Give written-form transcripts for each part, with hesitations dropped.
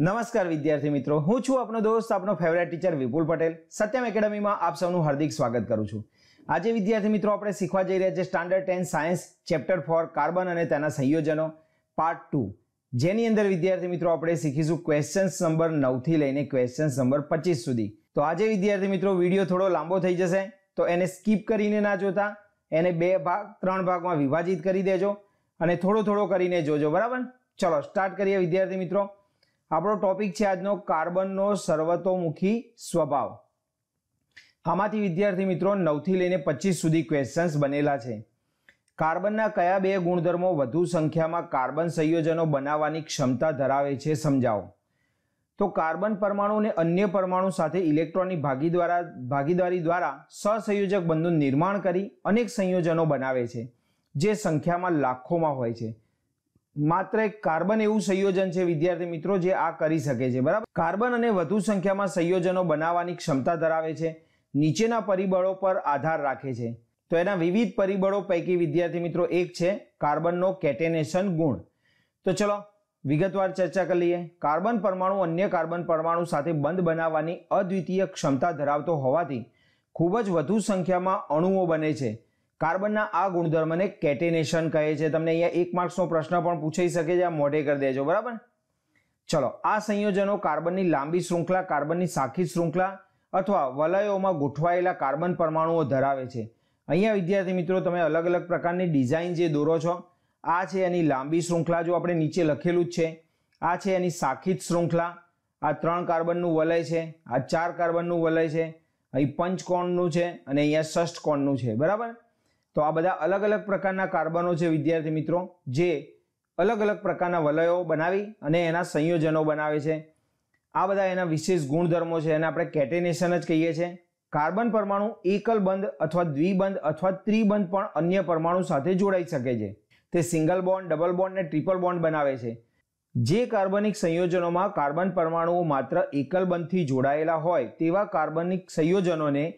नमस्कार विद्यार्थी मित्रों, हूँ छू आपनो दोस्त आपनो favourite teacher Vipul Patel. Satyam academy में आप सबनु हार्दिक स्वागत करूँ छू। आज विद्यार्थी मित्रों आपणे शीखवा जई रह्या छे स्टैंडर्ड 10 साइंस चैप्टर 4 कार्बन अने तेना संयोजनों पार्ट 2, जेनी अंदर विद्यार्थी मित्रों आपणे शीखीशुं क्वेश्चन्स नंबर 9 थी लईने क्वेश्चन्स नंबर 25 सुधी। तो आज विद्यार्थी मित्रों विडियो थोड़ो लांबो थई जशे तो एने स्कीप करीने ना जोता, एने 2 भाग 3 भागमां विभाजित करी देजो अने थोड़ो करीने जोजो, बराबर। चलो स्टार्ट करीए विद्यार्थी मित्रों। आपणो टॉपिक छे आजनो कार्बननो सर्वतोमुखी स्वभाव। आमांथी विद्यार्थी मित्रों 9 थी लईने 25 सुधी क्वेश्चन्स बनेला छे। कार्बनना कया बे गुणधर्मो વધુ સંખ્યામાં કાર્બન સંયોજનો બનાવવાની ક્ષમતા ધરાવે છે, સમજાવો। तो कार्बन परमाणु ने अन्य परमाणु साथे इलेक्ट्रॉननी भागीदारी द्वारा सहसंयोजक બંધનું નિર્માણ કરી अनेक સંયોજનો બનાવે છે, જે સંખ્યામાં લાખોમાં હોય છે। मात्र एक कार्बन एवं संयोजन है विद्यार्थी मित्रों जे आ करी सके छे, बराबर। कार्बन अने वधु संख्या में संयोजनों बनावानी क्षमता धरावे छे, नीचेना परिबळों पर आधार राखे छे। तो एना विविध परिबळों पैकी विद्यार्थी मित्रों एक छे कार्बननो केटेनेशन गुण। तो चलो विगतवार चर्चा कर लीए। कार्बन परमाणु अन्य कार्बन परमाणु साथे बंध बनावानी अद्वितीय क्षमता धरावतो होवाथी खूब ज वधु संख्या में अणुओं बने छे। कार्बनना आ गुणधर्म ने केटेनेशन कहे छे। तमने अहींया 1 मार्क्सनो प्रश्न पण पूछाई शके छे, आ मोढे कर देजो, बराबर। चलो, आ संयोजनों कार्बननी लांबी श्रृंखला, कार्बननी शाखित श्रृंखला अथवा वलयोमां गूंथवायेला कार्बन परमाणुओ धरावे छे। अहींया विद्यार्थी मित्रों तमे अलग अलग प्रकारनी डिजाइन जे दोरो छो, आ छे एनी लांबी श्रृंखला, जो आपणे नीचे लखेलुं ज छे। आ छे एनी शाखित श्रृंखला, आ 3 कार्बननुं वलय छे, आ 4 कार्बननुं वलय छे, अहीं 5 कोणनुं छे अने अहींया 6 कोणनुं छे, बराबर। तो आ बधा अलग अलग प्रकारना कार्बनो छे विद्यार्थी मित्रों, जे अलग अलग प्रकारना वलयो बनावी अने एना संयोजनो बनावे छे। आ बधा एना विशेष गुणधर्मो छे, एने आपणे केटेनेशन ज कहीए छे। कार्बन परमाणु एकल बंध अथवा द्विबंध अथवा त्रिबंध पण अन्य परमाणु साथे जोड़ाई शके छे। ते सिंगल बॉन्ड, डबल बॉन्ड ने ट्रिपल बॉन्ड बनावे छे। जे कार्बनिक संयोजनोमां कार्बन परमाणुओ मात्र एकल बंधथी जोड़ायेला होय तेवा कार्बनिक संयोजनोने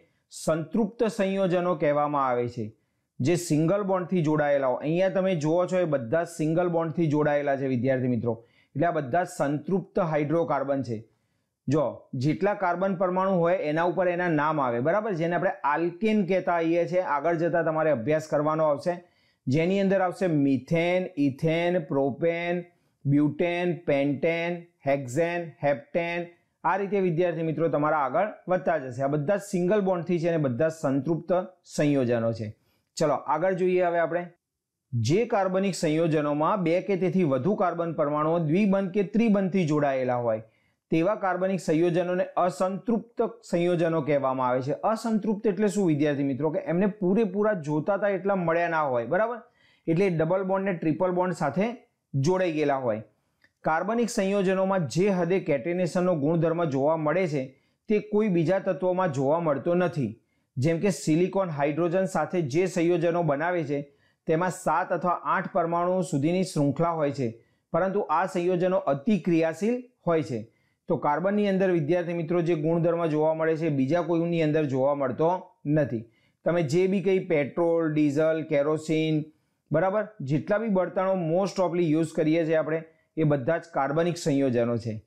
संतृप्त संयोजनो कहेवामां आवे छे, जे सिंगल बॉन्ड थी जोड़ायेला हो। अहींया तमे जोवो छो ए बधा सिंगल बॉन्ड थी जोड़ायेला छे विद्यार्थी मित्रों, एटले आ बधा संतृप्त हाइड्रोकार्बन छे। जो जेटला कार्बन परमाणु होय एना उपर एना नाम आवे, बराबर, जेने आपणे आल्केन कहेता आवीए छे। आगळ जता तमारे अभ्यास करवानो आवशे, जेनी अंदर आवशे methane, ethane, propane, butane, pentane, hexane, heptane. आ रीते विद्यार्थी मित्रों तमारा आगळ वधता जशे। आ बधा सिंगल बॉन्ड थी छे अने बधा संतृप्त संयोजनो छे। चलो आगळ जोईए। हवे आपणे जे कार्बनिक संयोजनोमां 2 के तेथी વધુ कार्बन परमाणुओ द्विबंध के त्रिबंधथी जोड़ायेला होय तेवा कार्बनिक संयोजनोने असंतृप्त संयोजनो कहेवामां आवे छे। असंतृप्त एटले शुं विद्यार्थी मित्रों के एमने पूरेपूरा जोताता एटला मळ्या ना होय, बराबर। एटले डबल बॉन्ड ने ट्रिपल बॉन्ड साथे जोड़ाई गेला होय। कार्बनिक संयोजनोमां जे हदे केटेनेशननो गुणधर्म जोवा मळे छे ते कोई बीजा तत्वोमां जोवा मळतो नथी। जेम के सिलिकॉन हाइड्रोजन साथे जे संयोजनों बनावे छे तेमां 7 अथवा 8 परमाणुओं सुधीनी श्रृंखला होय छे, परंतु आ संयोजनों अति क्रियाशील होय छे। तो कार्बननी अंदर विद्यार्थी मित्रों जे गुणधर्म जोवा मळे छे बीजा कोईनी अंदर जोवा मळतो नथी। तमे जे बी कई पेट्रोल, डीजल, केरोसीन, बराबर, जेटला बी बळतणो मोस्ट ऑफली यूज करीए छे आपणे ए बधा ज कार्बनिक संयोजनों छे।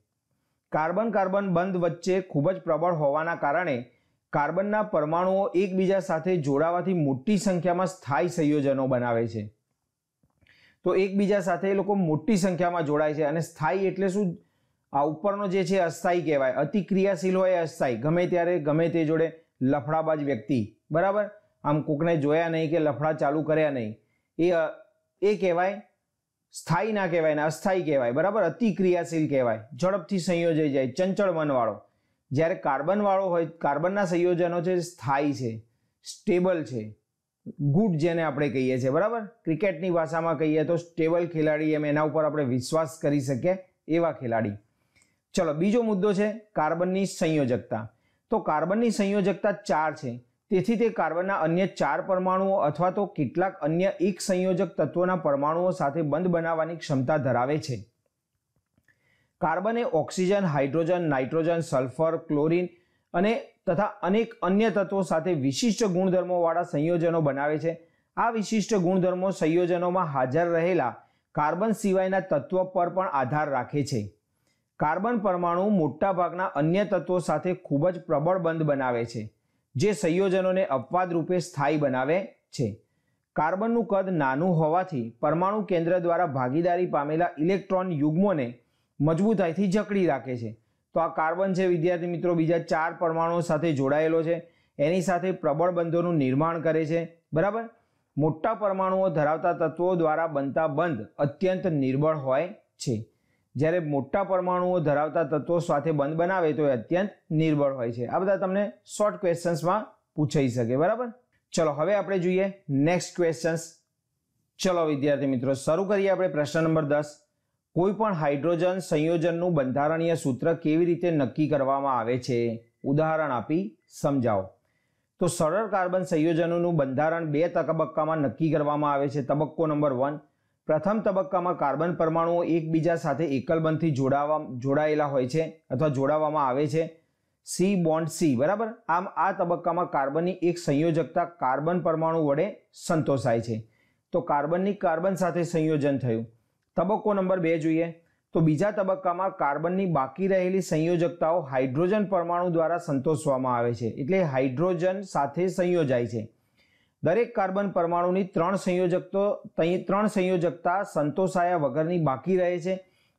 कार्बन कार्बन बंध वच्चे खूब ज प्रबळ होवाना कारणे कार्बनना परमाणुओ एकबीजा साथे जोड़ावाथी मोटी संख्यामां स्थायी संयोजनो बनावे छे। तो एकबीजा साथे लोको मोटी संख्यामां जोड़ाय छे अने स्थायी एटले शुं? आ उपरनो जे छे अस्थायी कहेवाय। अति क्रियाशील होय अस्थायी, गमे त्यारे गमे ते जोड़े लफड़ाबाज व्यक्ति, बराबर। आम कोकने जोया नहीं के लफड़ा चालू कर्या नहीं, ए कहेवाय स्थायी ना कहेवाय ने अस्थायी कहेवाय, बराबर। अति क्रियाशील कहेवाय, झड़पथी संयोजाई जाय, चंचल मनवाळो। જ્યારે કાર્બન વાળો હોય, કાર્બનના સંયોજનો છે સ્થાયી છે, સ્ટેબલ છે, ગુડ જેને આપણે કહીએ છીએ, બરાબર, ક્રિકેટની ભાષામાં કહીએ તો સ્ટેબલ ખેલાડી, એમ એના ઉપર આપણે વિશ્વાસ કરી શકીએ એવા ખેલાડી। ચલો બીજો મુદ્દો છે કાર્બનની સંયોજકતા। તો કાર્બનની સંયોજકતા 4 છે, તેથી તે કાર્બનના અન્ય 4 પરમાણુઓ અથવા તો કેટલાક અન્ય એક સંયોજક તત્વોના પરમાણુઓ સાથે બંધ બનાવવાની ક્ષમતા ધરાવે છે। कार्बने oxygen, hydrogen, nitrogen, sulphur, chlorine अने तथा अनेक अन्य तत्वों साथे विशिष्ट गुणधर्मों वाला संयोजनों बनावे छे। आ विशिष्ट गुणधर्मों संयोजनों में हाजर रहेला कार्बन सिवायना तत्व पर पण आधार राखे छे। कार्बन परमाणु मोटा भागना अन्य तत्वों साथे खूब ज प्रबल बंध बनावे छे, जे संयोजनोने अपवाद रूपे स्थायी बनावे छे। कार्बननुं कद नानुं होवाथी परमाणु केंद्र द्वारा भागीदारी पामेला इलेक्ट्रॉन युग्मोने मजबूताईथी जकड़ी राखे छे। तो आ कार्बन छे विद्यार्थी मित्रों बीजा चार परमाणुओं साथे जोड़ायेलो छे, एनी साथे प्रबल बंधोनुं निर्माण करे छे। बराबर, मोटा परमाणुओ धरावता तत्वों द्वारा बनता बंध अत्यंत निर्बल होय छे। જ્યારે મોટા પરમાણુઓ ધરાવતા તત્વો સાથે બંધ બનાવે તો એ અત્યંત નિર્બળ હોય છે। આ બધા તમને શોર્ટ ક્વેશ્ચન્સમાં પૂછાઈ શકે। બરાબર, ચલો હવે આપણે જોઈએ નેક્સ્ટ ક્વેશ્ચન્સ। ચલો વિદ્યાર્થી મિત્રો શરૂ કરીએ આપણે પ્રશ્ન નંબર 10। કોઈ પણ હાઇડ્રોજન સંયોજનનું બંધારણીય સૂત્ર કેવી રીતે નક્કી કરવામાં આવે છે, ઉદાહરણ આપી સમજાવો। તો સરળ કાર્બન સંયોજનોનું બંધારણ બે તબક્કામાં નક્કી કરવામાં આવે છે। તબક્કો નંબર 1, प्रथम तबक्का में कार्बन परमाणुओं एक बीजा साथे एकल बंधथी जोड़ायेला होय छे अथवा जोड़ावामां आवे छे, सी बॉन्ड सी। बराबर, आम आ तबक्का में कार्बन की एक संयोजकता कार्बन परमाणु वडे संतोषाय छे। तो कार्बन कार्बन साथे संयोजन थयुं। तबक्को नंबर 2 जोईए तो बीजा तबक्का में कार्बन की बाकी रहेली संयोजकताओ हाइड्रोजन परमाणु द्वारा संतोषवामां आवे छे, एटले हाइड्रोजन साथे संयोजाय छे। दरेक कार्बन परमाणुनी त्रण संयोजकता संतोषाया वगरनी बाकी रहे छे,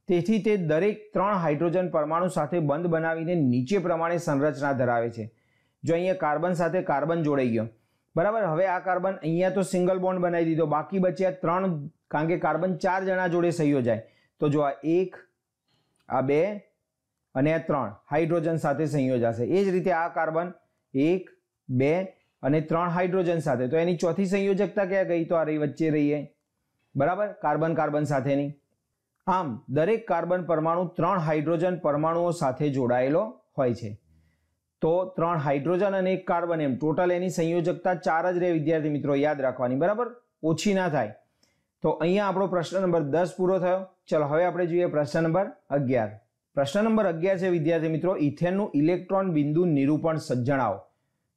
तेथी ते दरेक त्रण हाइड्रोजन परमाणु साथे बंध बनावीने नीचे प्रमाणे संरचना धरावे छे। जो अहींया कार्बन साथे कार्बन जोड़ाई गयो, बराबर। हवे आ कार्बन अहींया तो सिंगल बॉन्ड बनावी दीधो, बाकी बच्या त्रण, कारण के कार्बन चार जना जोड़े संयोजाय। तो जो आ एक, आ बे अने आ त्रण हाइड्रोजन साथे संयोजाशे। ए ज रीते आ कार्बन एक बे अने त्रण हाइड्रोजन साथे, तो एनी चौथी संयोजकता क्या गई, तो आ रही वच्चे रही है। बराबर, कार्बन कार्बन साथे नी। आम दरेक कार्बन परमाणु त्रण हाइड्रोजन परमाणुओं साथे जोड़ायेलो होय छे। तो त्रण हाइड्रोजन अने एक कार्बन एम टोटल एनी संयोजकता चार ज रहे विद्यार्थी मित्रों, याद राखवानी। बराबर, ओछी ना थाय। तो अहींया आपणो प्रश्न नंबर 10 पूरो थयो। चलो हवे आपणे जोईए प्रश्न नंबर 11। प्रश्न नंबर 11 छे विद्यार्थी मित्रों, इथेननुं इलेक्ट्रॉन बिंदु निरूपण जणावो।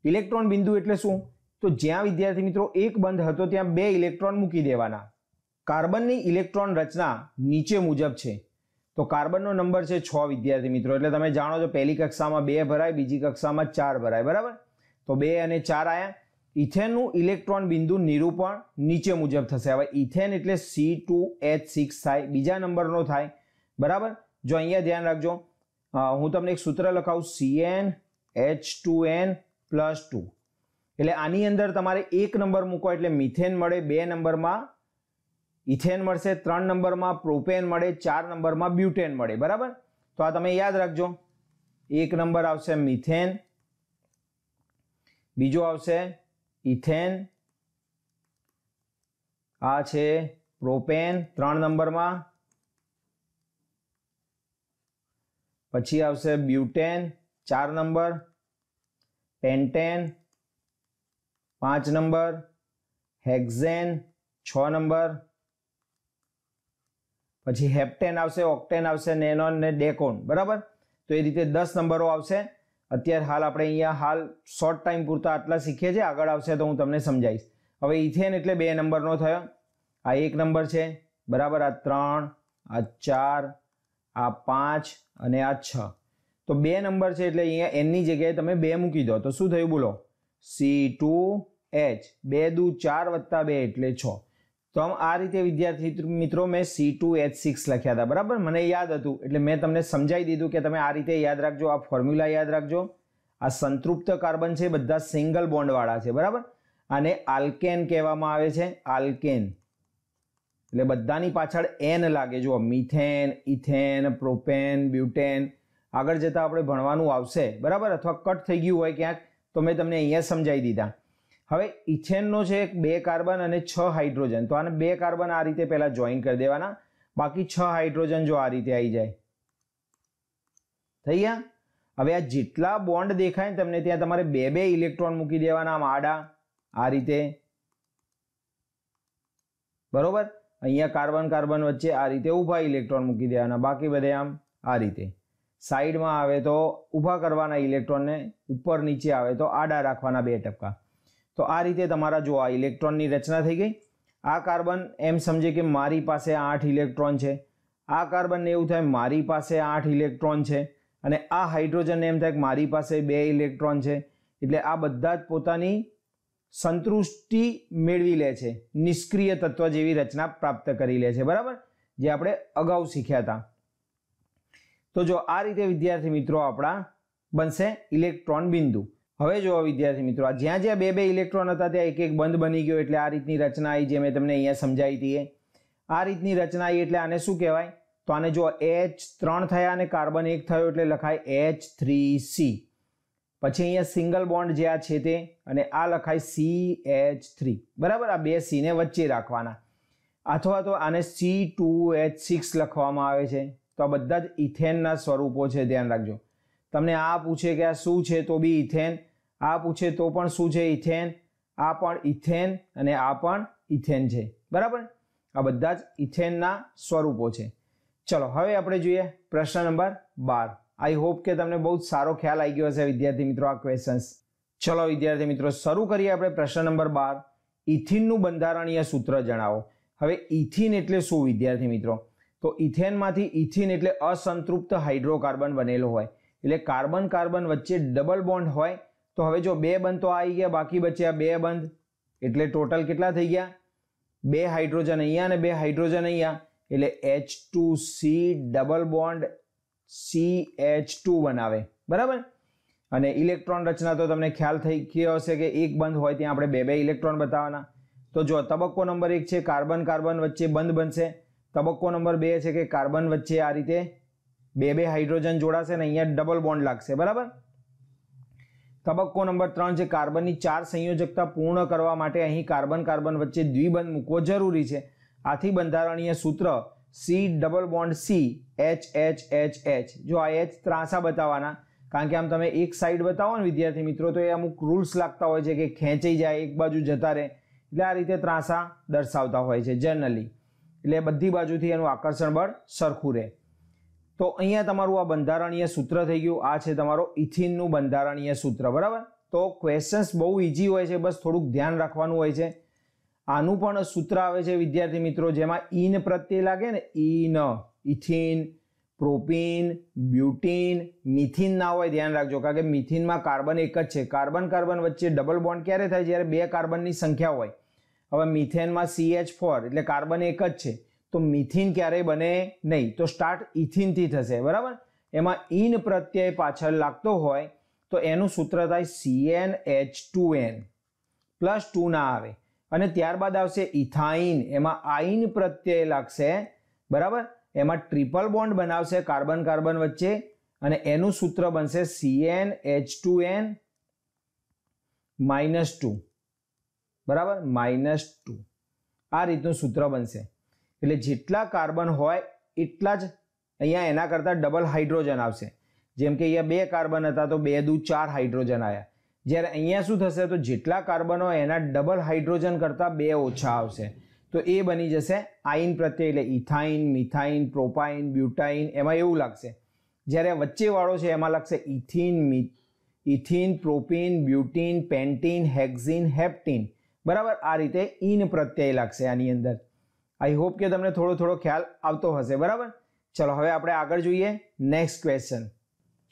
इलेक्ट्रॉन बिंदु एटले शुं, तो ज्यां विद्यार्थी मित्रों एक बंध हतो त्यां बे इलेक्ट्रॉन मूकी देवाना। कार्बननी इलेक्ट्रॉन रचना नीचे मुजब छे। तो कार्बननो नंबर छे 6 विद्यार्थी मित्रों, एटले तमे जाणो छो पहली कक्षामां 2 भराय, बीजी कक्षामां 4 भराय। बराबर, तो 2 अने 4 आया। इथेननुं इलेक्ट्रॉन बिंदु निरूपण नीचे मुजब थशे। हवे इथेन एटले C2H6 थाय, बीजा नंबरनो थाय। बराबर, जो अहींया ध्यान राखजो, हुं तमने एक सूत्र लखाऊ CnH2n प्लस 2, एटले आनी अंदर तमारे एक नंबर मूको एटले मिथेन मळे, बे नंबर में इथेन मळशे, त्रण नंबर में प्रोपेन मळे, चार नंबर में ब्यूटेन मळे। बराबर, तो आ तमे याद राखजो। एक नंबर आवशे मिथेन, बीजो आवशे इथेन, आ छे प्रोपेन त्रण नंबर में, पछी आवशे ब्यूटेन चार नंबर, पेंटेन पांच नंबर, हेक्सेन छ नंबर, पछी हेप्टेन आवशे, ऑक्टेन आवशे, नेनोन ने डेकोन। बराबर, तो ए रीते 10 नंबरों आवशे। अत्यार हाल आपणे अहींया हाल शोर्ट टाइम पूरता आटला शीखीए छीए, आगळ आवशे तो हूँ तमने समजाईश। हवे इथेन एटले 2 नंबरनो थयो, आ 1 नंबर छे। बराबर, आ 3, आ 4, आ 5 अने आ 6, तो 2 नंबर छे एटले अहींया n ની જગ્યાએ તમે 2 મૂકી દો, તો શું થયું બોલો, C2H 2 દુ 4 + 2 એટલે 6। તો આમ આ રીતે વિદ્યાર્થી મિત્રો મેં C2H6 લખ્યા હતા। બરાબર, મને યાદ હતું એટલે મેં તમને સમજાવી દીધું કે તમે આ રીતે યાદ રાખજો, આ ફોર્મ્યુલા યાદ રાખજો। આ સંતૃપ્ત કાર્બન છે, બધા સિંગલ બોન્ડ વાળા છે। બરાબર, આને આલ્કેન કહેવામાં આવે છે, આલ્કેન। એટલે બધાની પાછળ n લાગે, જો મિથેન, ઇથેન, પ્રોપેન, બ્યુટેન आगळ जता आपणे भणवानुं आवशे। बराबर, अथवा कट थई गयुं होय क्यांक, तो मैं तमने अहींया समजावी दीधा। हवे इथेननो छे 2 कार्बन अने 6 हाइड्रोजन, तो आने 2 कार्बन आ रीते पहेला जोइन करी देवाना, बाकी 6 हाइड्रोजन जो आ रीते आई जाए, थई गया। हवे आ जेटला बॉन्ड देखाय तमने त्यां तमारे 2-2 इलेक्ट्रॉन मूकी देवाना, आम आडा आ रीते। बरोबर, अहींया कार्बन कार्बन वच्चे आ रीते ऊभा इलेक्ट्रॉन मूकी देवाना, बाकी बधे आम आ रीते। साइड में आए तो ऊभा करवाना इलेक्ट्रॉन ने, ऊपर नीचे आए तो आड़ा राखवाना 2 टपका। तो आ रीते तमारा जो आ इलेक्ट्रॉन नी रचना थी गई। आ कार्बन एम समझे कि मारी पासे 8 इलेक्ट्रॉन है, आ कार्बन एवं थाय मारी पासे 8 इलेक्ट्रॉन है और आ हाइड्रोजन एम थाय मारी पासे 2 इलेक्ट्रॉन है एटले आ बधा ज पोतानी संतुष्टि मेळवी ले छे, निष्क्रिय तत्व जेवी रचना प्राप्त करी ले छे। बराबर जे आपणे अगाउ शीख्या था। तो जो आ रीते विद्यार्थी मित्रों आपड़ा बनशे इलेक्ट्रॉन बिंदु। हवे जो विद्यार्थी मित्रों ज्यां ज्यां बे बे इलेक्ट्रॉन हता त्यां एक एक बंध बनी गयो एटले आ रीतनी रचना आई जे मैं तमने अहींया समजावी हती। आ रीतनी रचना आई एटले आने शुं कहेवाय? तो आने जो H3 थया अने कार्बन 1 थयो एटले लखाय H3C। पछी अहींया सिंगल बॉन्ड जे आ छे ते अने आ लखाय CH3। बराबर आ बे C ने वच्चे राखवाना। अथवा तो आने C2H6 लखवामां आवे छे। तो आ बधा ज इथेनना स्वरूपो छे, ध्यान राखजो। तमने आ पूछे कि आ शुं छे तो बी इथेन, आ पूछे तो पण शुं छे इथेन, आ पण इथेन अने आ पण इथेन छे। बराबर आ बधा ज इथेनना स्वरूपो छे। चलो हवे आपणे जोईए प्रश्न नंबर 12। आई होप के तमने बहुत सारो ख्याल आई गयो हशे विद्यार्थी मित्रों आ क्वेश्चन्स। चलो विद्यार्थी मित्रों शरू करीए आपणे प्रश्न नंबर 12। इथीननुं બંધારણીય सूत्र जणावो। हवे इथीन एटले शुं विद्यार्थी मित्रों? तो इथेनमांथी इथीन एटले असंतृप्त हाइड्रोकार्बन बनेलो होय, एटले कार्बन कार्बन वच्चे डबल बॉन्ड होय। तो हवे जो बे बंध तो आई गया, बाकी बच्या बे बंध, एटले टोटल केटला थई गया? बे हाइड्रोजन अहींया अने बे हाइड्रोजन अहींया, एटले H2C डबल बॉन्ड CH2 बनावे। बराबर अने इलेक्ट्रॉन रचना तो तमने ख्याल थई गयो हशे के एक बंध होय त्यां आपणे बे बे इलेक्ट्रॉन बताववाना। तो जो तबक्को नंबर 1 छे कार्बन कार्बन वच्चे बंध बनशे, तबक्को नंबर 2 छे के कार्बन वच्चे आ रीते बे बे हाइड्रोजन जोड़ाशे ने अहींया डबल बॉन्ड लागशे। बराबर तबक्को नंबर 3 जे कार्बननी 4 संयोजकता पूर्ण करवा माटे अहीं कार्बन कार्बन वच्चे द्विबंध मूकवो जरूरी छे। आथी બંધારણીય सूत्र C double bond C H H H H। जो आ H ત્રાસા बतावाना, कारण के आम तमे एक साइड बतावो ने विद्यार्थी मित्रों तो ए अमुक रूल्स लागता होय छे के खेंचाई जाए, एक बाजू जता रहे, एटले आ रीते ત્રાસા दर्शावता होय छे जनरली, एटले बधी बाजुथी एनुं आकर्षण बळ सरखुं रहे। तो अहींया तमारुं आ બંધારણીય सूत्र थई गयुं। आ छे तमारो इथीननुं બંધારણીય सूत्र। बराबर तो क्वेश्चन्स बहु ईजी होय छे, बस थोडुंक ध्यान राखवानुं होय छे। आनुं पण सूत्र आवे छे विद्यार्थी मित्रों जेमां इन प्रत्यय लागे ने, इन, इथीन, प्रोपीन, ब्यूटीन, मिथीन ना होय, ध्यान राखजो। कारण के मिथीनमां कार्बन एक ज छे। कार्बन कार्बन वच्चे डबल बॉन्ड क्यारे थाय? ज्यारे बे कार्बननी संख्या होय। हवे मिथेनमां CH4 एटले कार्बन एक ज छे, तो मिथीन क्यारे बने नहीं, तो स्टार्ट इथीन थी थशे। बराबर एमां इन प्रत्यय पाछळ लागतो होय तो एनुं सूत्र थाय CnH2n प्लस 2 ना आवे, अने त्यारबाद आवशे इथाइन, एमां आइन प्रत्यय लागशे। बराबर एमां ट्रिपल बॉन्ड बनावशे कार्बन कार्बन वच्चे अने एनुं सूत्र बनशे CnH2n -2। बराबर -2 आ रीतनुं सूत्र बनशे। એટલે જેટલા કાર્બન હોય એટલા જ અહીંયા એના કરતાં ડબલ હાઇડ્રોજન આવશે। જેમ કે અહીંયા 2 કાર્બન હતા તો 2 દુ 4 હાઇડ્રોજન આયા, જ્યારે અહીંયા શું થશે તો જેટલા કાર્બન હોય એના ડબલ હાઇડ્રોજન કરતાં 2 ઓછા આવશે। તો એ બની જશે આઇન પ્રત્યય, એટલે ઇથાઇન, મિથાઇન, પ્રોપાઇન, બ્યુટાઇન એમાં એવું લાગશે। જ્યારે વચ્ચે વાળો છે એમાં લાગશે ethene, propene, butene, pentene, hexene, heptene. બરાબર આ રીતે ઇન પ્રત્યય લાગશે આની અંદર। आई होप के तमने थोड़ो थोड़ो ख्याल आवतो हशे। बराबर चलो हवे आपणे आगळ जोईए नेक्स्ट क्वेश्चन।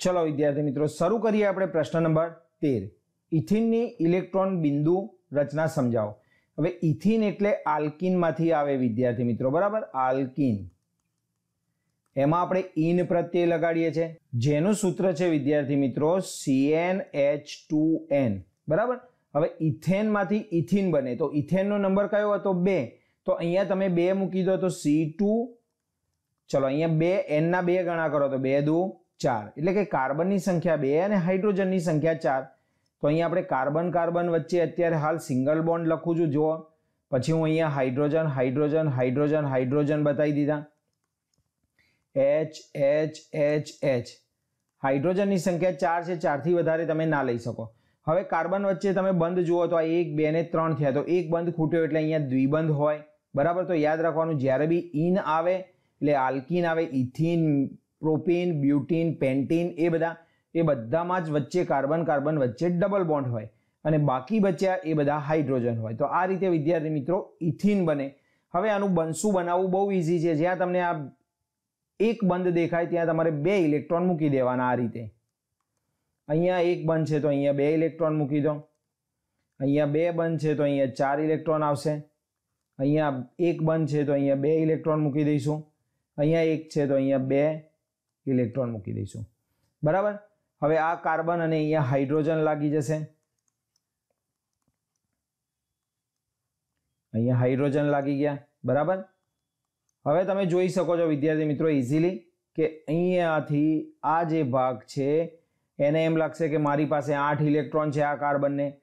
चलो विद्यार्थी मित्रों शरू करीए आपणे प्रश्न नंबर 13। इथीननी इलेक्ट्रॉन बिंदु रचना समजावो। हवे इथीन एटले आल्कीनमांथी आवे विद्यार्थी मित्रों। बराबर आल्कीन एमां आपणे इन प्रत्यय लगाडीए छे, जेनुं सूत्र छे विद्यार्थी मित्रों CnH2n। बराबर हवे इथेनमांथी इथीन बने तो इथेननो नंबर कयो हतो 2, तो अहींया तमे 2 मूकी दो तो C2, चलो अहींया 2 n ना 2 गणा करो तो 2 दू 4 એટલે કે કાર્બન ની સંખ્યા 2 અને હાઇડ્રોજન ની સંખ્યા 4। તો અહીંયા આપણે કાર્બન કાર્બન વચ્ચે અત્યારે હાલ સિંગલ બોન્ડ લખું છું, જો પછી હું અહીંયા હાઇડ્રોજન હાઇડ્રોજન હાઇડ્રોજન હાઇડ્રોજન બતાવી દીધા H H H H। Hydrogen ની સંખ્યા 4 છે, 4 થી વધારે તમે ના લઈ શકો। હવે કાર્બન વચ્ચે તમે બંધ જુઓ તો આ 1 2 ને 3 થયા, તો એક બંધ ખૂટ્યો એટલે અહીંયા દ્વિબંધ હોય। बराबर तो याद रखवानुं ज्यारे बी इन आवे एटले आल्कीन आवे, इथीन, प्रोपीन, ब्यूटीन, पेन्टीन ए बधा मां ज वच्चे कार्बन कार्बन वच्चे डबल बॉन्ड होय अने बाकी बच्या ए बधा हाइड्रोजन होय। तो आ रीते विद्यार्थी मित्रों इथीन बने। हवे आनुं बनशुं बनाववुं बहु ईजी छे। ज्यां तमने आ एक बंध देखाय त्यां तमारे बे इलेक्ट्रॉन मूकी देवाना। आ रीते अहींया एक बंध छे तो अहींया बे इलेक्ट्रॉन मूकी दो, अहींया बे बंध छे तो अहींया चार इलेक्ट्रॉन आवशे, अहींया एक बंध छे तो अहींया बे इलेक्ट्रॉन मूकी दईशुं, अहींया एक छे तो अहींया बे इलेक्ट्रॉन मूकी दईशुं। बराबर, हवे आ कार्बन अने अहींया हाइड्रोजन लागी जशे, अहींया हाइड्रोजन लागी गया। बराबर, हवे तमे जोई शको छो विद्यार्थी मित्रों इजीली के अहींयाथी आ जे भाग छे एने एम लगशे के मारी पासे 8 इलेक्ट्रॉन छे आ कार्बन ने,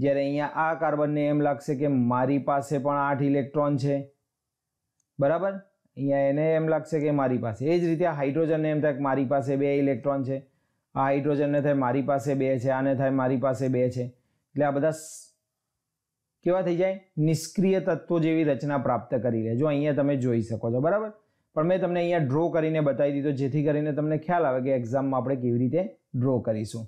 ज्यारे अहींया आ कार्बन ने एम लगशे के मारी पासे पण 8 इलेक्ट्रॉन छे। बराबर, अहींया एने एम लगशे के मारी पासे, एज रीते हाइड्रोजन ने एम थाय मारी पासे 2 इलेक्ट्रॉन छे, आ हाइड्रोजन ने थाय मारी पासे 2 छे, आने थाय मारी पासे 2 छे, एटले आ बधा केवा थी जाए निष्क्रिय तत्वों जेवी रचना प्राप्त करी ले। जो अहींया तमे जोई शको छो। बराबर, पण मैं तमने अहींया ड्रॉ करीने बताई दीधो जेथी करीने तमने ख्याल आवे के एक्जाम में आपणे केवी रीते ड्रॉ करीशुं।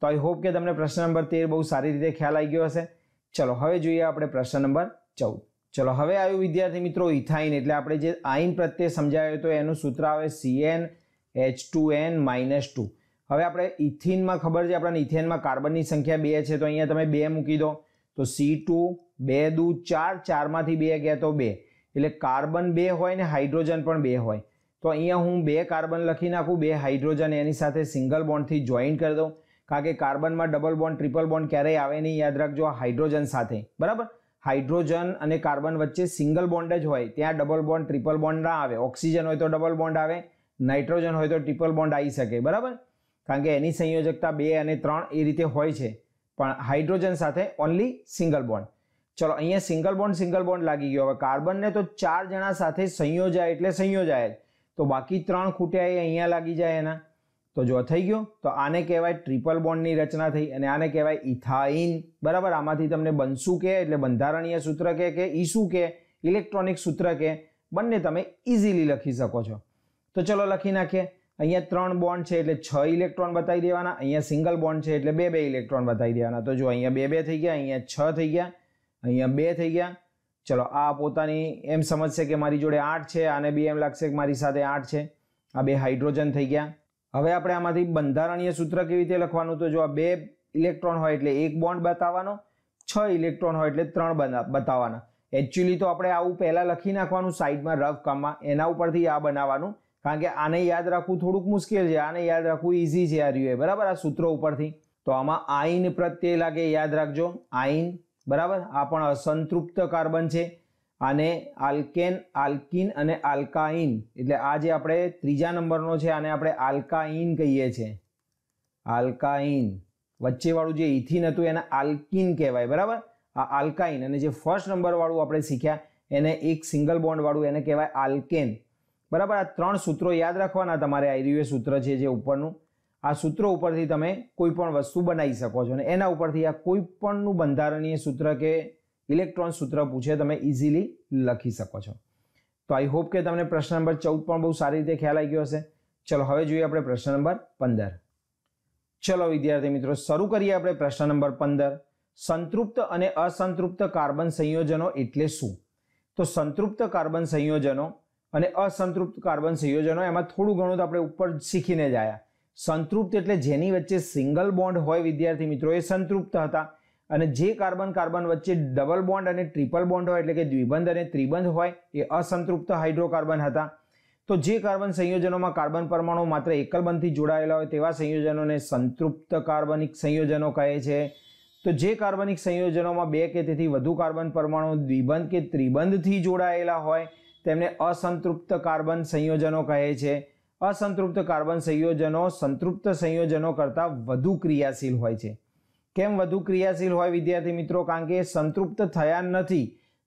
तो आई होप के तमने प्रश्न नंबर 13 बहुत सारी रीते ख्याल आई गयो हशे। चलो हवे जोईए आपणे प्रश्न नंबर 14। चलो हवे आव्यो विद्यार्थी मित्रों इथाइन, एटले आपणे जे आइन प्रत्यय समजाव्यो तो एनुं सूत्र आवे CnH2n-2। हवे आपणे इथीन में खबर छे आपणे इथेन में कार्बन की संख्या 2 छे, तो अहींया तमे 2 मूकी दो तो C2 बे दू चार, चार मांथी बे गया तो बे, एटले कार्बन बे होय ने हाइड्रोजन पण बे होय। तो अहींया हूँ बे कार्बन लखी नाखू, बे हाइड्रोजन एनी साथे सिंगल बॉन्ड थी जॉइन कर दूँ, कारण के कार्बन में डबल बॉन्ड ट्रिपल बॉन्ड क्यारेय आवे नहीं, याद रखजो हाइड्रोजन साथे। बराबर, हाइड्रोजन अने कार्बन वच्चे सींगल बॉन्ड ज होय, त्यां डबल बॉन्ड ट्रिपल बॉन्ड ना आवे। ऑक्सिजन होय तो डबल बॉन्ड आवे, नाइट्रोजन होय तो ट्रिपल बॉन्ड आई शके। बराबर, कारण के एनी संयोजकता 2 अने 3 ए रीते होय छे, पण हाइड्रोजन साथे ओनली सिंगल बॉन्ड। चलो अहींया सिंगल बॉन्ड लागी गयो। हवे कार्बन ने तो 4 जणा साथे संयोजाय एटले संयोजाय, तो बाकी 3 खूट्या ए अहींया लागी जाय एना, तो जो थई गयो। तो आने कहेवाय ट्रिपल बॉन्ड नी रचना थई अने आने कहेवाय इथाइन। बराबर, आमांथी तमने बनशु के एटले बंधारणीय सूत्र के ईसु के इलेक्ट्रॉनिक सूत्र के बन्ने तमे इजीली लखी शको छो। तो चलो लखी नाखीए। अहींया 3 बॉन्ड छे एटले 6 इलेक्ट्रॉन बताई देवाना, अहींया सिंगल बॉन्ड छे एटले 2-2 इलेक्ट्रॉन बताई देवाना। तो जो अहींया 2-2 थई गया, अहींया 6 थई गया, अहींया 2 थई गया। चलो आ पोतानी एम समझशे के मारी जोड़े 8 छे, आने बी एम लागे के मारी साथे 8 छे, आ 2 हाइड्रोजन थई गया। हवे आपणे आमांथी बंधारणीय सूत्र केवी रीते लखवानुं, तो जो आ 2 इलेक्ट्रॉन होय एटले 1 बॉन्ड बताववानो, 6 इलेक्ट्रॉन होय एटले 3 बताववाना। एक्चुअली तो आपणे आवुं पहेला लखी नाखवानुं साइडमां रफ काममां, एना उपरथी आ बनाववानुं, कारण के आने याद राखवू थोड़ुंक मुश्किल है, आने याद राखवू ईजी है आ रही है। बराबर, आ सूत्रों उपर थी। तो आमा आइन प्रत्यय लागे, याद रखो आइन। बराबर, आ पण असंतृप्त कार्बन है, आने आल्केन आल्किन अने आल्काइन, एटले आ जे आपणे 3જા नंबरनो छे आने आपणे आल्काइन कहीए छे। आल्काइन वच्चे वाळुं जे इथीन हतुं एने आल्किन कहेवाय। बराबर, आ आल्काइन अने जे फर्स्ट नंबर वाळुं आपणे शीख्या एने एक सिंगल बॉन्ड वाळुं एने कहेवाय आल्केन। बराबर, आ 3 सूत्रों याद रखवाना तमारे। आईरियो सूत्र छे जे उपरनुं, आ सूत्रों उपरथी तमे कोईपण वस्तु बनावी शको छो, एना उपरथी आ कोईपणनुं बंधारणीय सूत्र के इलेक्ट्रॉन सूत्र पूछे तमे इजीली लखी शको छो। तो आई होप के तमने प्रश्न नंबर 14 पण बहुत सारी रीते ख्याल आई गयो हशे। चलो हवे जोईए आपणे प्रश्न नंबर 15। चलो विद्यार्थी मित्रों शरू करीए आपणे प्रश्न नंबर 15। संतृप्त अने असंतृप्त कार्बन संयोजनों एटले शुं? तो संतृप्त कार्बन संयोजनों अने असंतृप्त कार्बन संयोजनों एमां थोड़ुं घणुं तो आपणे उपर शीखीने ज आया। संतृप्त एटले जेनी वच्चे सिंगल बॉन्ड होय विद्यार्थी मित्रों, ए संतृप्त हता, अने जे कार्बन कार्बन वच्चे डबल बॉन्ड अने ट्रिपल बॉन्ड होय एटले के द्विबंध अने त्रिबंध होय ए असंतृप्त हाइड्रोकार्बन हता। तो जे कार्बन संयोजनों में कार्बन परमाणु मात्र एकल बंधथी जोड़ायेला होय तेवा संयोजनोने संतृप्त कार्बनिक संयोजनों कहे छे। तो जे कार्बनिक संयोजनों में 2 के तेथी वधु कार्बन परमाणु द्विबंध के त्रिबंधथी जोड़ायेला होय तेमने असंतृप्त कार्बन संयोजनों कहे छे। असंतृप्त कार्बन संयोजनों संतृप्त संयोजनों करता वधु क्रियाशील होय छे। केम वधु क्रियाशील होय विद्यार्थी मित्रों? कारण के संतृप्त थया नथी,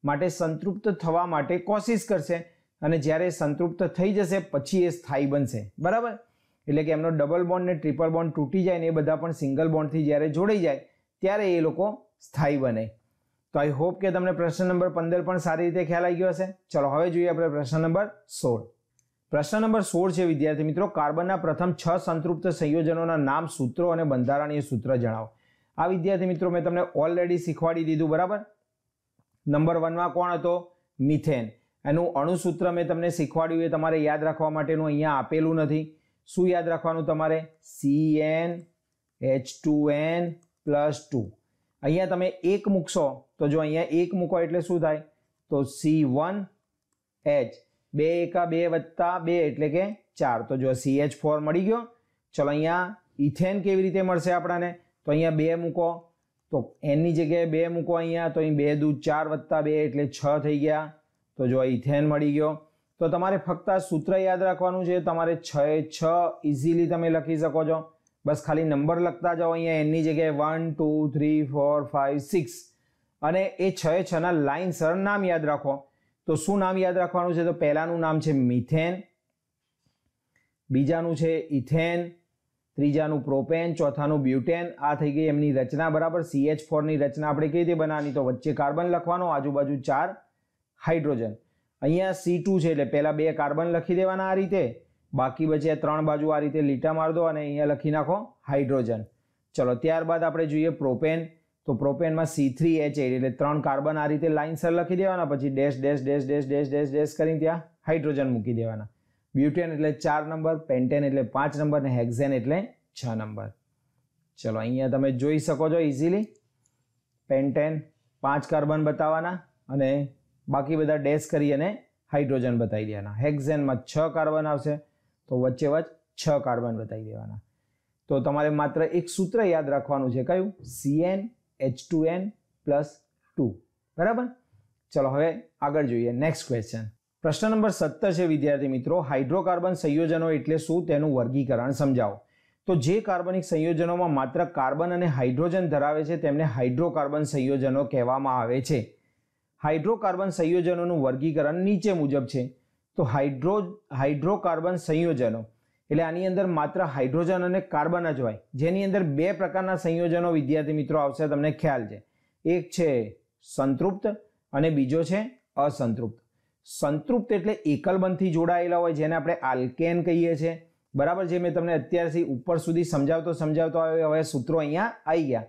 माटे संतृप्त थवा माटे कोशिश करशे अने ज्यारे संतृप्त थई जशे पछी ए स्थायी बनशे। बराबर, एटले के एमनो डबल बॉन्ड ने ट्रिपल बॉन्ड तूटी जाय ने ए बधा पण सिंगल बॉन्ड थी ज्यारे जोड़ाई जाय त्यारे ए लोको स्थायी बने। तो आई होप के तमने प्रश्न नंबर 15 पण सारी रीते ख्याल आई गयो हशे। चलो हवे जोईए आपणे प्रश्न नंबर 16। प्रश्न नंबर 16 छे विद्यार्थी मित्रों, कार्बनना प्रथम 6 संतृप्त संयोजनोना नाम, सूत्रों अने बंधारणीय सूत्र जणावो। आ विद्यार्थी मित्रों मैं तमने ऑलरेडी शीखवाडी दीधुं। बराबर, नंबर 1 मां कोण हतो? मिथेन। એનું અણુસૂત્ર મેં તમને શીખવાડ્યું એ તમારે યાદ રાખવા માટેનું અહીંયા આપેલું નથી। શું યાદ રાખવાનું તમારે? CnH2n+2। અહીંયા તમે 1 મૂકશો તો જો અહીંયા 1 મૂકો એટલે શું થાય તો C1H 2 * 2 + 2 એટલે કે 4। તો જો CH4 મળી ગયો। ચલો અહીંયા ઇથેન કેવી રીતે મળશે આપણને તો અહીંયા 2 મૂકો तो n ની જગ્યાએ 2 મૂકો અહીંયા તો અહીં 2 × 2 = 4 એટલે 6 થઈ ગયા। तो जो इथेन मળી ગયો। तो તમારે ફક્ત આ સૂત્ર યાદ રાખવાનું છે। તમારે 6 ઈઝીલી તમે લખી શકો છો। બસ ખાલી નંબર લખતા જાઓ અહીંયા n ની જગ્યાએ 1 2 3 4 5 6 અને એ 6 ના લાઇનસર નામ યાદ રાખો। તો શું નામ યાદ રાખવાનું છે? તો પહેલાનું નામ છે મિથેન, બીજાનું છે ઇથેન, ત્રીજાનું પ્રોપેન, ચોથાનું બ્યુટેન। આ થઈ ગઈ એમની રચના બરાબર। CH4 ની રચના આપણે કેવી રીતે બનાવવાની તો વચ્ચે કાર્બન લખવાનો, આજુબાજુ 4 હાઇડ્રોજન। અહીંયા C2 છે એટલે પહેલા 2 કાર્બન લખી દેવાના આ રીતે, બાકી બચ્યા 3 બાજુ આ રીતે લીટા માર દો અને અહીંયા લખી નાખો હાઇડ્રોજન। ચલો ત્યારબાદ આપણે જોઈએ પ્રોપેન। તો પ્રોપેનમાં C3H8 એટલે 3 કાર્બન આ રીતે લાઇનસર લખી દેવાના, પછી dash dash dash dash dash dash dash કરીને ત્યાં હાઇડ્રોજન મૂકી દેવાના। ब्यूटेन એટલે 4 નંબર, પેન્ટેન એટલે 5 નંબર ને હેક્સેન એટલે 6 નંબર। ચલો અહીંયા તમે જોઈ શકો છો ઈઝીલી પેન્ટેન 5 કાર્બન બતાવવાના અને બાકી બધા ડેશ કરી અને હાઇડ્રોજન બતાવી દેવાના। હેક્સેન માં 6 કાર્બન આવશે તો વચ્ચે વચ્ચે 6 કાર્બન બતાવી દેવાના। તો તમારે માત્ર એક સૂત્ર યાદ રાખવાનું છે, કયું? CnH2n+2 બરાબર। ચલો હવે આગળ જોઈએ નેક્સ્ટ ક્વેશ્ચન। प्रश्न नंबर 17 है विद्यार्थी मित्रों, हाइड्रोकार्बन संयोजनों एटले शुं तेनुं वर्गीकरण समझाओ। तो जे कार्बनिक संयोजनों में मात्र कार्बन और हाइड्रोजन धरावे छे तेमने हाइड्रोकार्बन संयोजनों कहेवामां आवे छे। हाइड्रोकार्बन संयोजनोनुं वर्गीकरण नीचे मुजब छे। तो हाइड्रोकार्बन संयोजनों एटले आनी अंदर मात्र हाइड्रोजन और कार्बन ज होय, जेनी अंदर 2 प्रकारना संयोजनों विद्यार्थी मित्रों आवशे। तमने ख्याल छे, एक छे संतृप्त अने बीजो छे असंतृप्त। संतृप्त एटले एकल बंधथी जोड़ायेला होय, जेने आपणे आल्केन कहीए छे बराबर। जे मैं तमने अत्यारथी उपर सुधी समजावतो समजावतो आव्यो, हवे सूत्रो अहींया आई गया।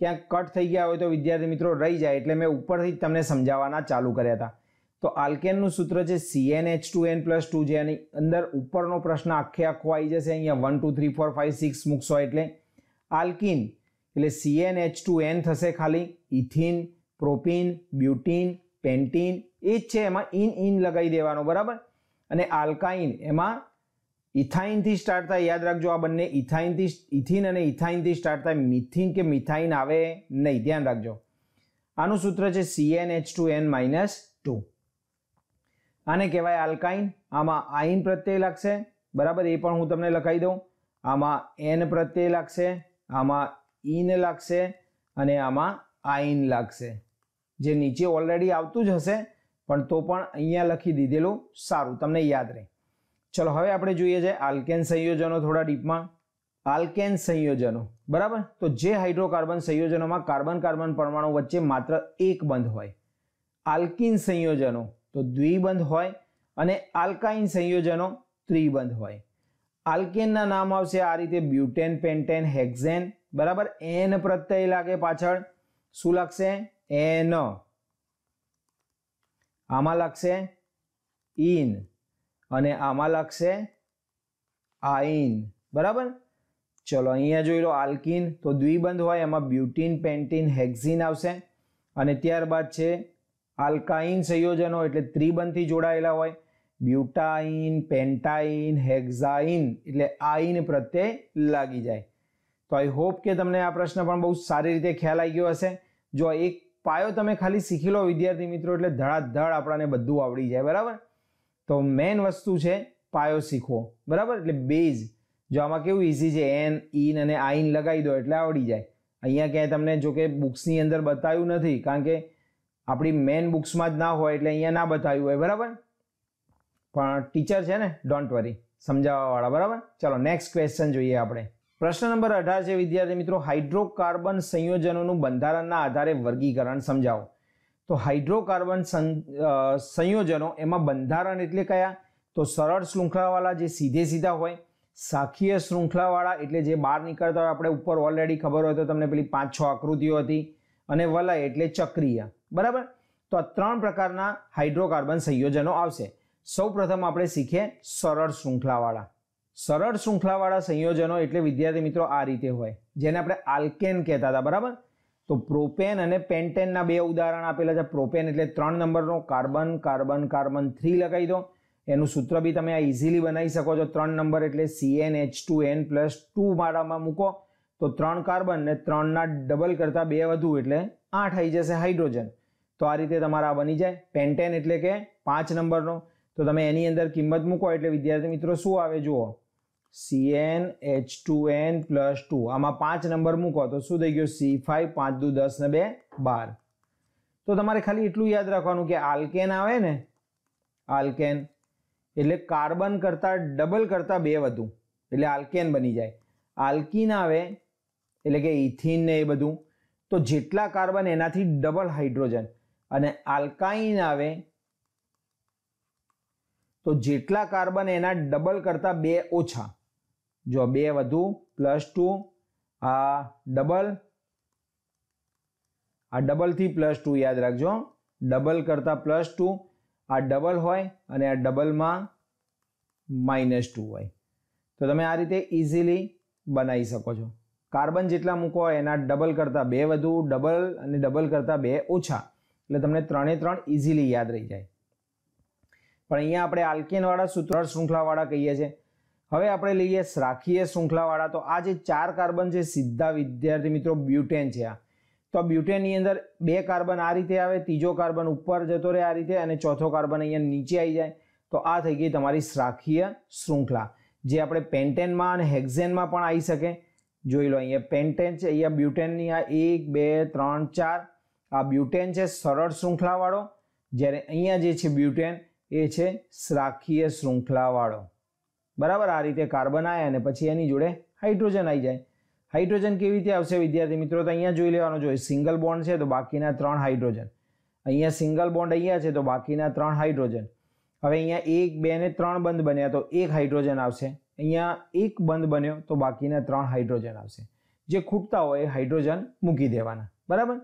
क्यांक कट थई गया होय तो विद्यार्थी मित्रों रही जाय, एटले मैं उपरथी तमने समजाववाना चालू कर्या हता। तो आल्केननुं सूत्र छे CnH2n+2, जेनी अंदर उपरनो प्रश्न आखे आखो आई जशे। अहींया 1 2 3 4 5 6 मूकशो एटले आल्किन एटले CnH2n थशे खाली। इथीन, प्रोपीन, ब्यूटीन, पेन्टीन एज है एमां इन इन लगाई देवानो बराबर। अने आल्काइन एमां इथाइन थी स्टार्ट थाय, याद रखजो। आ बंने इथाइन थी, इथीन अने इथाइन थी स्टार्ट थाय। मिथीन के मिथाइन आवे नहीं, ध्यान रखजो। आनु सूत्र छे CnH2n-2। आने कहेवाय आल्काइन। आमां आइन प्रत्यय लागशे बराबर, ए पण हुं तमने लखाई दऊं। आमां एन प्रत्यय लागशे, आमां इन लागशे अने आमां आइन लागशे, जे नीचे ऑलरेडी आवतुं ज हशे पण तो पण अहींया लखी दीधेलुं सारुं, तमने याद रहे। चलो हवे आपणे जोईए छे आल्केन संयोजनों थोड़ा डीपमां। आल्केन संयोजनों बराबर, तो जे हाइड्रोकार्बन संयोजनों में कार्बन कार्बन परमाणु वच्चे मात्र एक बंध होय। आल्किन संयोजनों तो द्विबंध होय अने आल्काइन संयोजनों त्रिबंध होय। आल्केनना नाम आवशे आ रीते ब्यूटेन, पेन्टेन, हेक्सेन बराबर। एन प्रत्यय लागे पाछळ, शुं लागशे? एन। आमा लागशे इन अने आमा लागशे आइन बराबर। चलो अहींया जोई लो आल्किन तो द्विबंध होय, एमां ब्यूटीन, पेन्टीन, हेक्सिन आवशे। अने त्यारबाद छे आल्काइन संयोजनों एटले त्रिबंधथी जोडायेला होय, ब्यूटाइन, पेन्टाइन, हेक्साइन एटले आइन प्रत्यय लागी जाय। तो आई होप के तमने आ प्रश्न पण बहुत सारी रीते ख्याल आई गयो हशे। जो एक पायो तमे खाली शीखी लो विद्यार्थी मित्रों एटले धड़ाधड़ आपणे बधुं आवड़ी जाए बराबर। तो मेन वस्तु छे पायो शीखो बराबर, एटले बेज। जो आमां केवुं ईजी छे, एन, इन अने आइन लगाई दो एटले आवड़ी जाए। अहींया के तमने जो के बुक्सनी अंदर बताव्युं नथी, कारण के आपणी मेन बुक्समां ज ना होय एटले अहींया ना बताव्युं होय बराबर। पण टीचर छे ने, डोंट वरी, समजाववावाळा बराबर। चलो नेक्स्ट क्वेश्चन जोईए आपणे। प्रश्न नंबर 18 है विद्यार्थी मित्रों, हाइड्रोकार्बन संयोजनों बंधारण आधार वर्गीकरण समझाओ। तो हाइड्रोकार्बन संयोजनों में बंधारण एटले क्या? तो सरल श्रृंखलावाला जे सीधे सीधा होय, शाखीय श्रृंखलावाला एटले जे बहार निकलता होय, आपणे उपर ऑलरेडी खबर होय तो तमने पेली 5-6 आकृतिओ हती, अने वलय एटले चक्रीय बराबर। તો આ ત્રણ પ્રકારના હાઇડ્રોકાર્બન સંયોજનો આવશે। સૌપ્રથમ આપણે શીખીએ સરળ શૃંખલાવાળા। सरल श्रृंखलावाड़ा संयोजनों एटले विद्यार्थी मित्रों आ रीते होय, जेने आपणे आल्केन कहेता था, बराबर। तो प्रोपेन अने पेन्टेन ना बे उदाहरण आपेला छे। प्रोपेन एटले 3 नंबरनो कार्बन कार्बन कार्बन 3 लगाई दो, एनु सूत्र भी तमे आ इजीली बनावी शको छो। 3 नंबर एटले CnH2n+2 मात्रामां मूको तो 3 कार्बन ने 3 ना डबल करता 2 वधु एटले 8 थई जशे हाइड्रोजन। तो आ रीते तमारा बनी जाय। पेन्टेन एटले के 5 नंबरनो, तो तमे एनी अंदर किंमत मूको एटले विद्यार्थी मित्रों शुं आवे जुओ, CnH2n+2। आमां 5 नंबर मूको तो शुं थई गयो C5, 5×2 = 10, 12। तो तमारे खाली एटलुं याद राखवानुं के आल्केन आवे ने, आल्केन एटले कार्बन करता डबल करता 2 वधु एटले आल्केन बनी जाए। आल्कीन आवे एटले के इथीन ने ए बधुं, तो जेटला कार्बन एनाथी डबल हाइड्रोजन। अने आल्काइन आवे तो जेटला कार्बन एना डबल करता 2 ओछा, जो 2 वधु +2 आ डबल थी +2 याद रखो, डबल करता +2। आ डबल होय अने आ डबल में -2 होय। तो तमे आ रीते इजीली बनाई सको छो। कार्बन जेटला मूको एना डबल करता 2 वधु, डबल अने डबल करता 2 ओछा, એટલે તમને ત્રણે ત્રણ इजीली याद रही जाए। पण अहींया आपणे आल्केनवाळा सूत्र श्रृंखलावाळा कहीए छे। हवे आपणे लईए श्राखीय श्रृंखलावाळा। तो आ जे 4 कार्बन छे सीधा विद्यार्थी मित्रों ब्यूटेन छे। आ तो ब्यूटेन नी अंदर 2 कार्बन आ रीते आवे, तीजो कार्बन उपर जतो रहे आ रीते, अने चौथो कार्बन अहींया नीचे आई जाए। तो आ थई गई तमारी श्राखीय श्रृंखला, जे आपणे पेन्टेन मां अने हेक्सेन मां पण आई शके। जोई लो, अहींया पेन्टेन छे, अहींया ब्यूटेन नी आ 1 2 3 4 आ ब्यूटेन छे सरल श्रृंखलावाळो, ज्यारे अहींया जे छे ब्यूटेन ए छे श्राखीय श्रृंखलावाळो, बराबर। आ रीते कार्बन आए अने पछी एनी जोड़े हाइड्रोजन आई जाए। हाइड्रोजन केवी रीते आवशे विद्यार्थी मित्रों, तो अहींया जोई लेवानुं, जो सिंगल बॉन्ड छे तो बाकीना 3 हाइड्रोजन, अहींया सिंगल बॉन्ड अहींया छे तो बाकीना 3 हाइड्रोजन। हवे अहींया 1 2 3 बंध बन्या तो 1 हाइड्रोजन आवशे, अहींया 1 बंध बन्यो तो बाकीना 3 हाइड्रोजन आवशे। जे खूटता होय हाइड्रोजन मूकी देवाना, बराबर।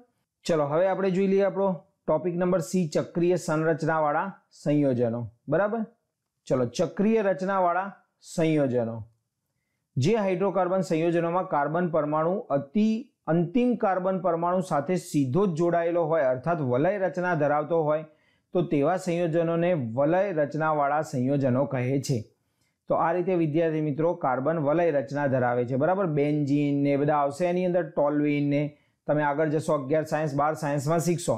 चलो हवे आपणे जोई लઈએ आपणो टॉपिक नंबर सी, चक्रीय संरचना वाला संयोजनों, बराबर। चलो, चक्रीय रचना वाला संयोजनों, जे हाइड्रोकार्बन संयोजनों में कार्बन परमाणु अंतिम कार्बन परमाणु साथे सीधो जोड़ायेलो होय, अर्थात वलय रचना धरावतो होय, तो तेवा संयोजनों ने वलय रचना वाला संयोजनों कहे छे। तो आ रीते विद्यार्थी मित्रों कार्बन वलय रचना धरावे छे, बराबर। बेन्जीन ने बधा आवशे एनी अंदर, टोल्यूइन ने तमे आगळ जशो 11 सायन्स 12 सायन्स में शीखशो।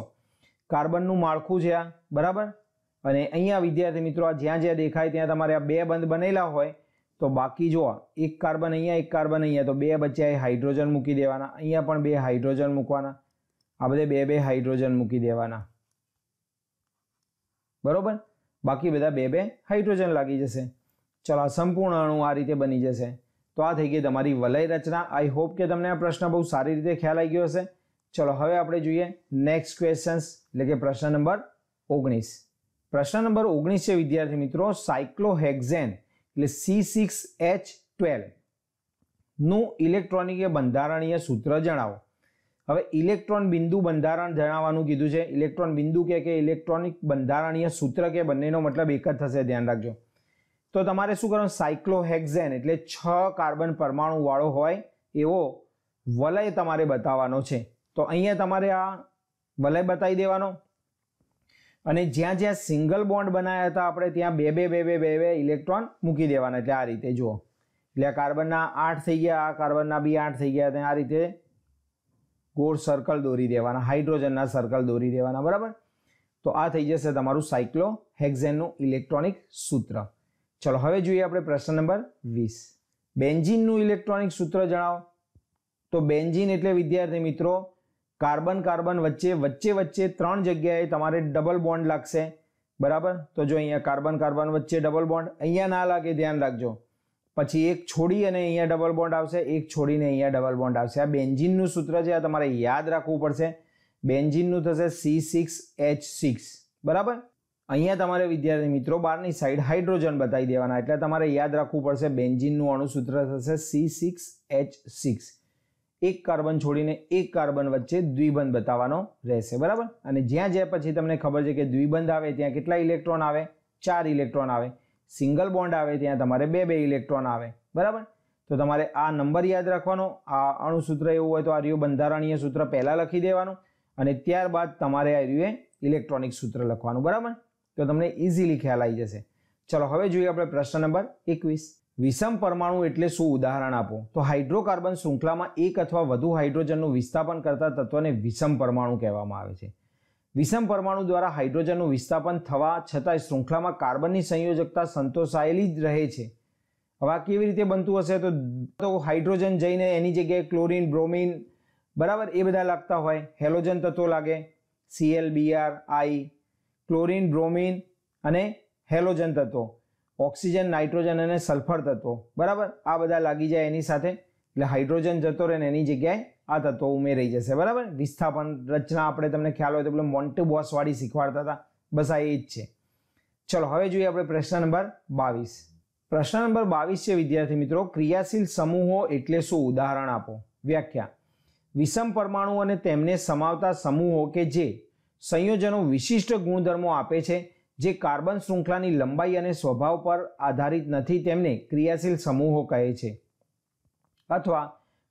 कार्बन नु माळखुं छे, बराबर। अने अहींया विद्यार्थी मित्रों ज्यां ज्यां देखाय त्यां तमारे आ 2 बंध बनेला होय तो बाकी जो 1 कार्बन अहींया 1 कार्बन अहींया तो 2 बच्याए हाइड्रोजन मूकी देवाना, अहींया पण 2 हाइड्रोजन मूकवाना, आ बधे 2 हाइड्रोजन मूकी देवाना, बरोबर। बाकी बधा 2 हाइड्रोजन लागी जशे। चलो आ संपूर्ण अणु आ रीते बनी जशे। तो आ थई गई तमारी वलय रचना। आई होप के तमने आ प्रश्न बहुत सारी रीते ख्याल आई गयो हशे। चलो हवे आपणे जोईए नेक्स्ट क्वेश्चन्स, એટલે કે પ્રશ્ન નંબર 19। પ્રશ્ન નંબર 19 છે વિદ્યાર્થી મિત્રો, સાયક્લોહેક્ઝેન એટલે C6H12 નું ઇલેક્ટ્રોનિક બંધારણીય સૂત્ર જણાવો। હવે ઇલેક્ટ્રોન બિંદુ બંધારણ જણાવવાનું કીધું છે। ઇલેક્ટ્રોન બિંદુ કે ઇલેક્ટ્રોનિક બંધારણીય સૂત્ર કે બંનેનો મતલબ એક જ થશે, ધ્યાન રાખજો। તો તમારે શું કરવાનું, સાયક્લોહેક્ઝેન એટલે 6 કાર્બન પરમાણુ વાળો હોય એવો વલય તમારે બતાવવાનો છે। તો અહીંયા તમારે આ वलय बताई देवानो। अने ज्यां ज्यां सिंगल बॉन्ड बनाया था आपणे त्यां 2 इलेक्ट्रॉन मूकी देवाना। आ रीते जुओ, एटले आ कार्बनना 8 थई गया, आ कार्बनना बी 8 थई गया, आ रीते गोल सर्कल दोरी देवाना, हाइड्रोजनना सर्कल दोरी देवाना, बराबर। तो आ थई जशे तमारुं साइक्लोहेक्सेननुं इलेक्ट्रॉनिक सूत्र। चलो हवे जोईए आपणे प्रश्न नंबर 20, बेन्जीननुं इलेक्ट्रॉनिक सूत्र जणावो। तो बेन्जीन एटले विद्यार्थी मित्रों कार्बन कार्बन वच्चे वच्चे वच्चे 3 जग्याए तमारे डबल बॉन्ड लागशे, बराबर। तो जो अहींया कार्बन कार्बन वच्चे डबल बॉन्ड अहींया ना लागे, ध्यान राखजो। पछी एक छोड़ी अने अहींया डबल बॉन्ड आवशे, एक छोड़ीने अहींया डबल बॉन्ड आवशे। आ बेन्जीननुं सूत्र छे, आ तमारे याद राखવું પડશે। बेन्जीननुं થશે C6H6, बराबर। अहींया तमारे विद्यार्थी मित्रों બહારની સાઈડ હાઇડ્રોજન બતાવી દેવાના, એટલે તમારે યાદ રાખવું પડશે। બેન્જીનનું અણુસૂત્ર થશે C6H6। एक कार्बन छोडीने एक कार्बन वच्चे द्विबंध बताववानो रहेशे, बराबर। अने ज्यां ज्यां पछी तमने खबर छे के द्विबंध आवे त्यां केटला इलेक्ट्रॉन आवे, 4 इलेक्ट्रॉन आवे। सिंगल बॉन्ड आवे त्यां तमारे 2-2 इलेक्ट्रॉन आवे, बराबर। तो तमारे आ नंबर याद रखवानो। आ अणुसूत्र एवुं होय तो आ रियो बंधारणीय सूत्र पहेला लखी देवानुं अने त्यारबाद तमारे आ रियो इलेक्ट्रॉनिक सूत्र लखवानुं, बराबर। तो तमने इजीली ख्याल आई जशे। चलो हवे जोईए आपणे प्रश्न नंबर 21। विषम परमाणु एटले शुं उदाहरण आपो। तो हाइड्रोकार्बन श्रृंखला में एक अथवा वधु हाइड्रोजननुं विस्थापन करता तत्वने विषम परमाणु कहेवामां आवे छे। विषम परमाणु द्वारा हाइड्रोजननुं विस्थापन थवा छतां श्रृंखला में कार्बननी संयोजकता संतोषायेली ज रहे छे। हवे आ केवी रीते बनतुं हशे तो हाइड्रोजन जईने एनी जग्याए क्लोरीन, ब्रोमीन, बराबर ए बधा लागता होय, हेलोजन तत्वो लागे, Cl, Br, I, chlorine, bromine अने हेलोजन तत्वो, ऑक्सीजन, नाइट्रोजन और सल्फर तत्वों, बराबर। आ बधा लागी जाए एनी साथे એટલે હાઇડ્રોજન જતો રહે ને એની જગ્યાએ આ તત્વો ઉમેરાઈ જશે, બરાબર। વિસ્થાપન રચના આપણે તમને ખ્યાલ હોય તો પેલું મોન્ટેબોસ વાળી શીખવાડતા હતા, બસ આ એ જ છે। ચલો હવે જોઈએ આપણે પ્રશ્ન નંબર 22। પ્રશ્ન નંબર 22 છે વિદ્યાર્થી મિત્રો, ક્રિયાશીલ સમૂહો એટલે શું ઉદાહરણ આપો। વ્યાખ્યા: વિષમ પરમાણુ અને તેમને સમાવતા સમૂહો કે જે સંયોજનો વિશિષ્ટ ગુણધર્મો આપે છે, जे कार्बन श्रृंखला की लंबाई और स्वभाव पर आधारित नहीं, तेमने क्रियाशील समूहों कहे छे। अथवा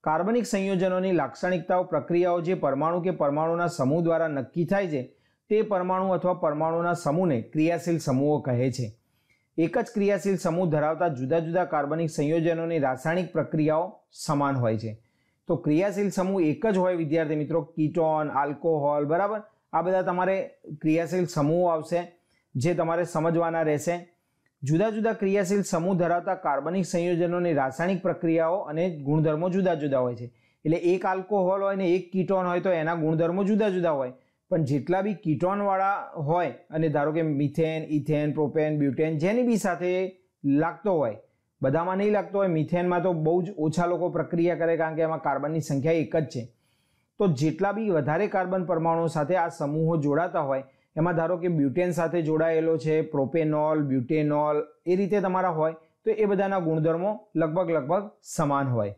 कार्बनिक संयोजनों की लाक्षणिकताओं, प्रक्रियाओं जे परमाणु के परमाणुना समूह द्वारा नक्की थाय छे, ते परमाणु अथवा परमाणुना समूह ने क्रियाशील समूहों कहे छे। एक ज क्रियाशील समूह धरावता जुदा जुदा कार्बनिक संयोजनों की रासायनिक प्रक्रियाओं समान होय छे। तो क्रियाशील समूह एक ज होय विद्यार्थी मित्रों, कीटोन, आल्कोहोल, बराबर। आ बधा तमारे क्रियाशील समूह आवशे जे तमारे समझवाना रहेशे। जुदा जुदा क्रियाशील समूह धरावता कार्बनिक संयोजनों ने रासायनिक प्रक्रियाओं अने गुणधर्मों जुदा जुदा होय छे। एटले एक आल्कोहोल होय ने एक कीटोन होय तो एना गुणधर्मों जुदा जुदा होय, पण जेटला बी कीटोन वाळा होय अने धारो के मिथेन, इथेन, प्रोपेन, ब्यूटेन जेनी बी साथे लागतो होय, बधामां नहीं लागतो होय। मिथेन में तो बहु ज ओछा लोको प्रक्रिया करे कारण के एमां कार्बननी संख्या एक ज छे। तो जेटला बी वधारे कार्बन परमाणुओ साथे आ समूहो जोड़ाता होय, एमां धारो के ब्यूटेन साथे जोड़ायेलो छे, प्रोपेनोल, ब्यूटेनोल ए रीते तमारा होय तो ए बधाना गुणधर्मो लगभग लगभग समान होय।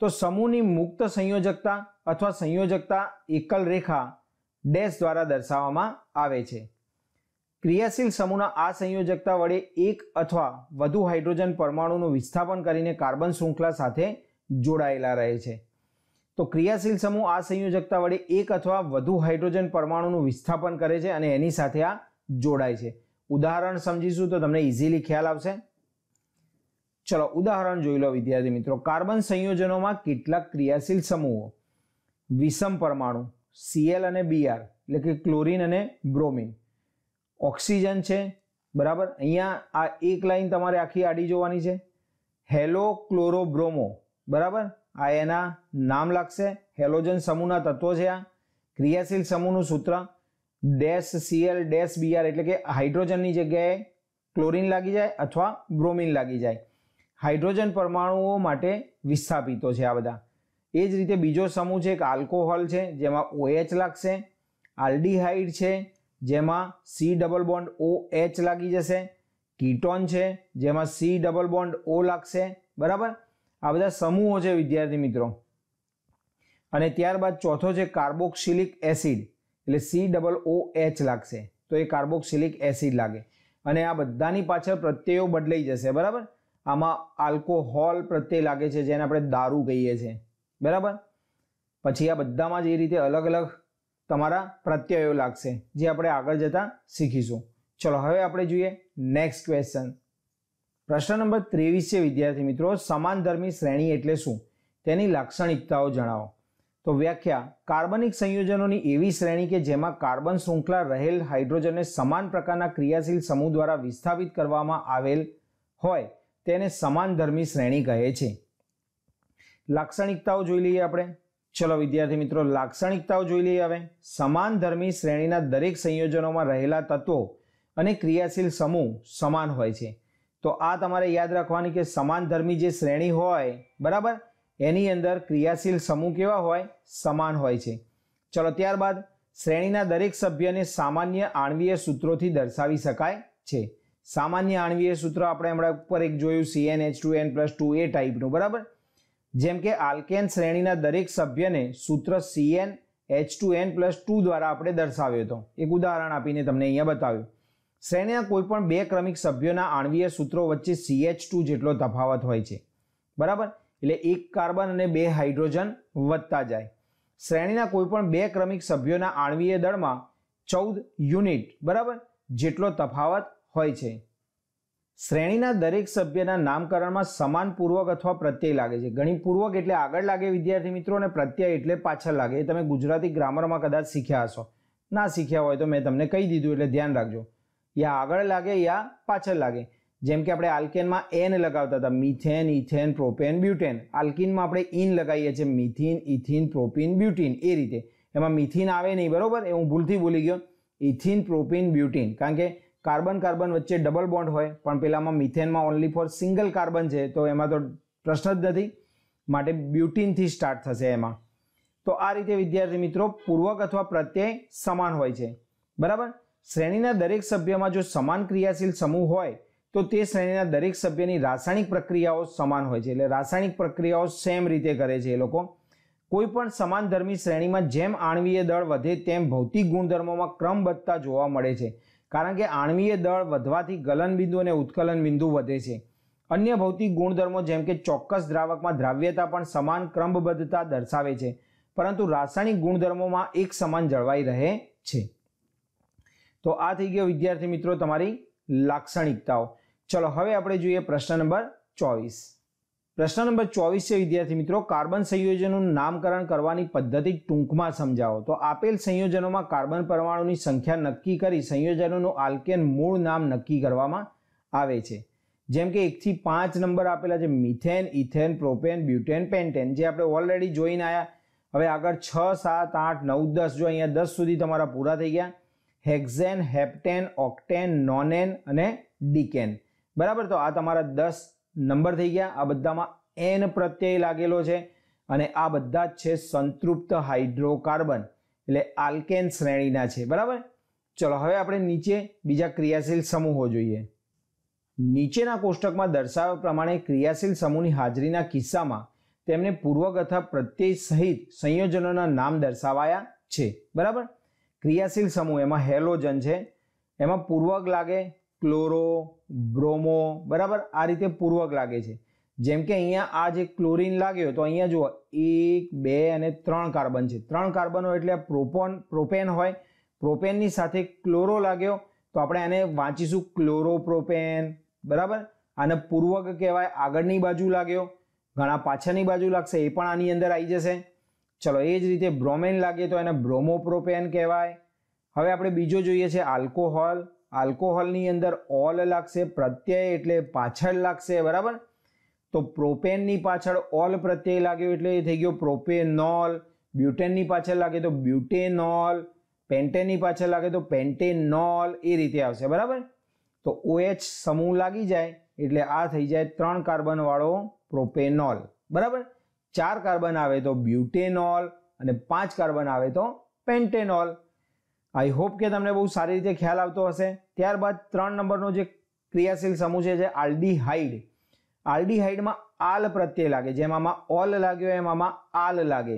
तो समूहनी मुक्त संयोजकता अथवा संयोजकता एकल रेखा डैश द्वारा दर्शाववामां आवे छे। क्रियाशील समूहना आ संयोजकता वडे एक अथवा वधु हाइड्रोजन परमाणुनुं विस्थापन करीने कार्बन श्रृंखला साथे जोड़ायेला रहे छे। तो क्रियाशील समूह आ संयोजकता वडे एक अथवा वधु हाइड्रोजन परमाणुनुं विस्थापन करे छे अने एनी साथे आ जोड़ाय छे। उदाहरण समजीशुं तो तमने इजीली ख्याल आवशे। चलो उदाहरण जोई लो विद्यार्थी मित्रों। कार्बन संयोजनों में केटलाक क्रियाशील समूहों विषम परमाणु Cl अने Br एटले के क्लोरीन अने ब्रोमीन, ऑक्सीजन छे, बराबर। अहींया आ एक लाइन तमारे आखी आडी जोवानी छे, हेलो क्लोरो ब्रोमो, बराबर। आ एना नाम लागशे, हेलोजन समूहना तत्वो छे। आ क्रियाशील समूहनुं सूत्र डैश Cl डैश Br एटले के हाइड्रोजननी जग्याए क्लोरीन लागी जाए अथवा ब्रोमीन लागी जाए, हाइड्रोजन परमाणुओ माटे विस्थापितो छे। आ बधा ए ज रीते बीजो समूह छे, एक आल्कोहोल छे जेमां OH लागशे, आल्डिहाइड छे जेमां C डबल बॉन्ड OH लागी जशे, कीटोन छे जेमां C डबल बॉन्ड O लागशे, बराबर। आ बधा समूहो छे विद्यार्थी मित्रों। अने त्यारबाद चौथो छे कार्बोक्सिलिक एसिड एटले C डबल OH लागशे तो ए कार्बोक्सिलिक एसिड लागे अने आ बधानी पाछळ प्रत्ययो बदलाई जशे, बराबर। आमां आल्कोहोल प्रत्यय लागे छे जेने आपणे दारू कहीए छे, बराबर। पछी आ बधामां जे रीते अलग अलग तमारा प्रत्ययो लागशे जे आपणे आगळ जता शीखीशुं। चलो हवे आपणे जोईए नेक्स्ट क्वेश्चन। प्रश्न नंबर 23 छे विद्यार्थी मित्रों, समानधर्मी श्रेणी एटले शुं, तेनी लाक्षणिकताओ जणावो। तो व्याख्या: कार्बनिक संयोजनों की एवी श्रेणी के जेमां कार्बन श्रृंखला रहेल हाइड्रोजन ने समान प्रकारना क्रियाशील समूह द्वारा विस्थापित करवामां आवेल होय, तेने समानधर्मी श्रेणी कहे छे। लाक्षणिकताओ जोई लईए आपणे। चलो विद्यार्थी मित्रों, लाक्षणिकताओ जोई लईए। हवे समानधर्मी श्रेणीना दरेक संयोजनोमां रहेला तत्वो अने क्रियाशील समूह समान होय छे। तो आ तमारे याद रखवानी के समानधर्मी जे श्रेणी होय, बराबर, एनी अंदर क्रियाशील समूह केवा होय, समान होय छे। चलो त्यारबाद श्रेणीना दरेक सभ्यने सामान्य आणवीय सूत्रोथी दर्शावी शकाय छे। सामान्य आणवीय सूत्र आपणे हमणां ऊपर एक जोयुं CnH2n+2a टाइपनुं, बराबर। જેમ કે આલ્કેન શ્રેણીના દરેક સભ્યને સૂત્ર CN H2n પ્લસ 2 દ્વારા આપણે દર્શાવ્યો હતો। એક ઉદાહરણ આપીને તમને અહીંયા બતાવ્યું। શ્રેણીના કોઈપણ બે ક્રમિક સભ્યોના આણ્વીય સૂત્રો વચ્ચે CH2 જેટલો તફાવત હોય છે, બરાબર। એટલે એક કાર્બન અને બે હાઇડ્રોજન વધતા જાય। શ્રેણીના કોઈપણ બે ક્રમિક સભ્યોના આણ્વીય દળમાં 14 યુનિટ બરાબર જેટલો તફાવત હોય છે। श्रेणीना दरेक सभ्यना नामकरण में समान पूर्वक अथवा प्रत्यय लगे। गणी पूर्वक एटले आगळ लागे विद्यार्थी मित्रों, ने प्रत्यय एटले पाछळ लागे। तमे गुजराती ग्रामर में कदाच शीख्या हशो, ना शीख्या होय तो मैं तमने कही दीधुं एटले ध्यान राखजो। या आगळ लागे या पाछळ लागे। जेम के आपणे आल्केन में एन लगावता हता, methane ethane propane butane. Alkene में आपणे इन लगाईए छे, मीथीन इथीन प्रोपीन ब्यूटीन। ए रीते एमां मीथीन आवे नहीं, बरोबर। ए हुं भूलथी भूली गयो इथीन प्रोपीन ब्यूटीन, कारण के कार्बन कार्बन वच्चे डबल बॉन्ड होय, पण पेलामां मिथेनमां ओनली फॉर सिंगल कार्बन छे, तो एमां तो प्रश्न ज नथी, माटे ब्यूटीन थी स्टार्ट थशे एमां। तो आ रीते विद्यार्थी मित्रों पूर्वक अथवा प्रत्यय समान होय छे, बराबर। श्रेणीना दरेक सभ्यमां जो समान क्रियाशील समूह होय तो ते श्रेणीना दरेक सभ्यनी रासायणिक प्रक्रियाओ समान होय छे, एटले रासायणिक प्रक्रियाओ सेम रीते करे छे ए लोको। कोईपण समानधर्मी श्रेणी में जेम आणवीय दळ वधे तेम भौतिक गुणधर्मों में क्रम बदलता जोवा मळे छे, कारण के आणवीय दळ वधवाथी गलन बिंदु अने उत्कलन बिंदु वधे छे। अन्य भौतिक गुणधर्मों जेम के चोक्कस द्रावक में द्राव्यता पण समान क्रमबद्धता दर्शावे छे, परंतु रासायणिक गुणधर्मों में एक समान जळवाई रहे छे। तो आ थई गयो विद्यार्थी मित्रों तमारी लाक्षणिकताओ। चलो हवे आपणे जोईए प्रश्न नंबर 24। प्रश्न नंबर 24 छे विद्यार्थी मित्रों, कार्बन संयोजनों नामकरण करवानी पद्धति टूंकमां समजावो। तो आपेल संयोजनों में कार्बन परमाणुनी संख्या नक्की करी संयोजनों आल्केन मूळ नाम नक्की करवामां आवे छे। जेम के 1 थी 5 नंबर आपेला छे, methane ethane propane butane pentane, जे आपणे ऑलरेडी जोईने आया। हवे आगळ 6 7 8 9 10 जो अहींया 10 सुधी तमारा पूरा थई गया। हेक्सेन हेप्टेन ऑक्टेन नोनेन अने डीकेन, बराबर। तो आ तमारा 10 नंबर थी गया। आ बधामां एन प्रत्यय लागेलो छे अने आ बधा छे संतृप्त हाइड्रोकार्बन, एटले आल्केन श्रेणीना छे, बराबर। चलो हवे आपणे नीचे बीजा क्रियाशील समूहो जोईए। नीचेना कोष्टकमां दर्शाव्या प्रमाणे क्रियाशील समूहनी हाजरीना किस्सामां तेमने पूर्वक अथवा प्रत्यय सहित संयोजनोना नाम दर्शावाया छे, बराबर। क्रियाशील समूह एमां हेलोजन छे, एमां पूर्वक लागे क्लोरो ब्रोमो, बराबर। आ रीते पूर्वक लागे छे। जेम के अहींया आ जे क्लोरीन लाग्यो तो अहींया जुओ 1 2 અને 3 કાર્બन छे। 3 કાર્બનો એટલે પ્રોપોન પ્રોપેન હોય। પ્રોપેનની સાથે ક્લોરો લાગ્યો તો આપણે આને વાંચીશું ક્લોરોપ્રોપેન, બરાબર। આને પૂર્વક કહેવાય, આગળની બાજુ લાગ્યો, ઘણા પાછળની બાજુ લાગશે, એ પણ આની અંદર આવી જશે। ચલો એ જ રીતે બ્રોમેન લાગે તો એને બ્રોમોપ્રોપેન કહેવાય। હવે આપણે બીજો જોઈએ છે આલ્કોહોલ। आल्कोहोलनी अंदर ऑल लागशे, प्रत्यय एटले पाछळ लागशे, बराबर। तो प्रोपेननी पाछळ ऑल प्रत्यय लाग्यो एटले थई गयो प्रोपेनॉल। ब्यूटेननी पाछळ लागे तो ब्यूटेनॉल। पेन्टेननी पाछळ लागे तो पेन्टेनॉल, ए रीते आवशे, बराबर। तो OH समूह लागी जाय एटले आ थई जाय 3 कार्बन वाळो प्रोपेनॉल, बराबर। 4 कार्बन आवे तो ब्यूटेनॉल अने 5 कार्बन आवे तो पेन्टेनॉल। आई होप के तमने बहुत सारी रीते ख्याल आवतो हशे। त्यारबाद 3 नंबरनो जे क्रियाशील समूह छे आल्डिहाइड। आल्डिहाइड में आल प्रत्यय लागे, जेमां ऑल लाग्यो एमां आल लागे।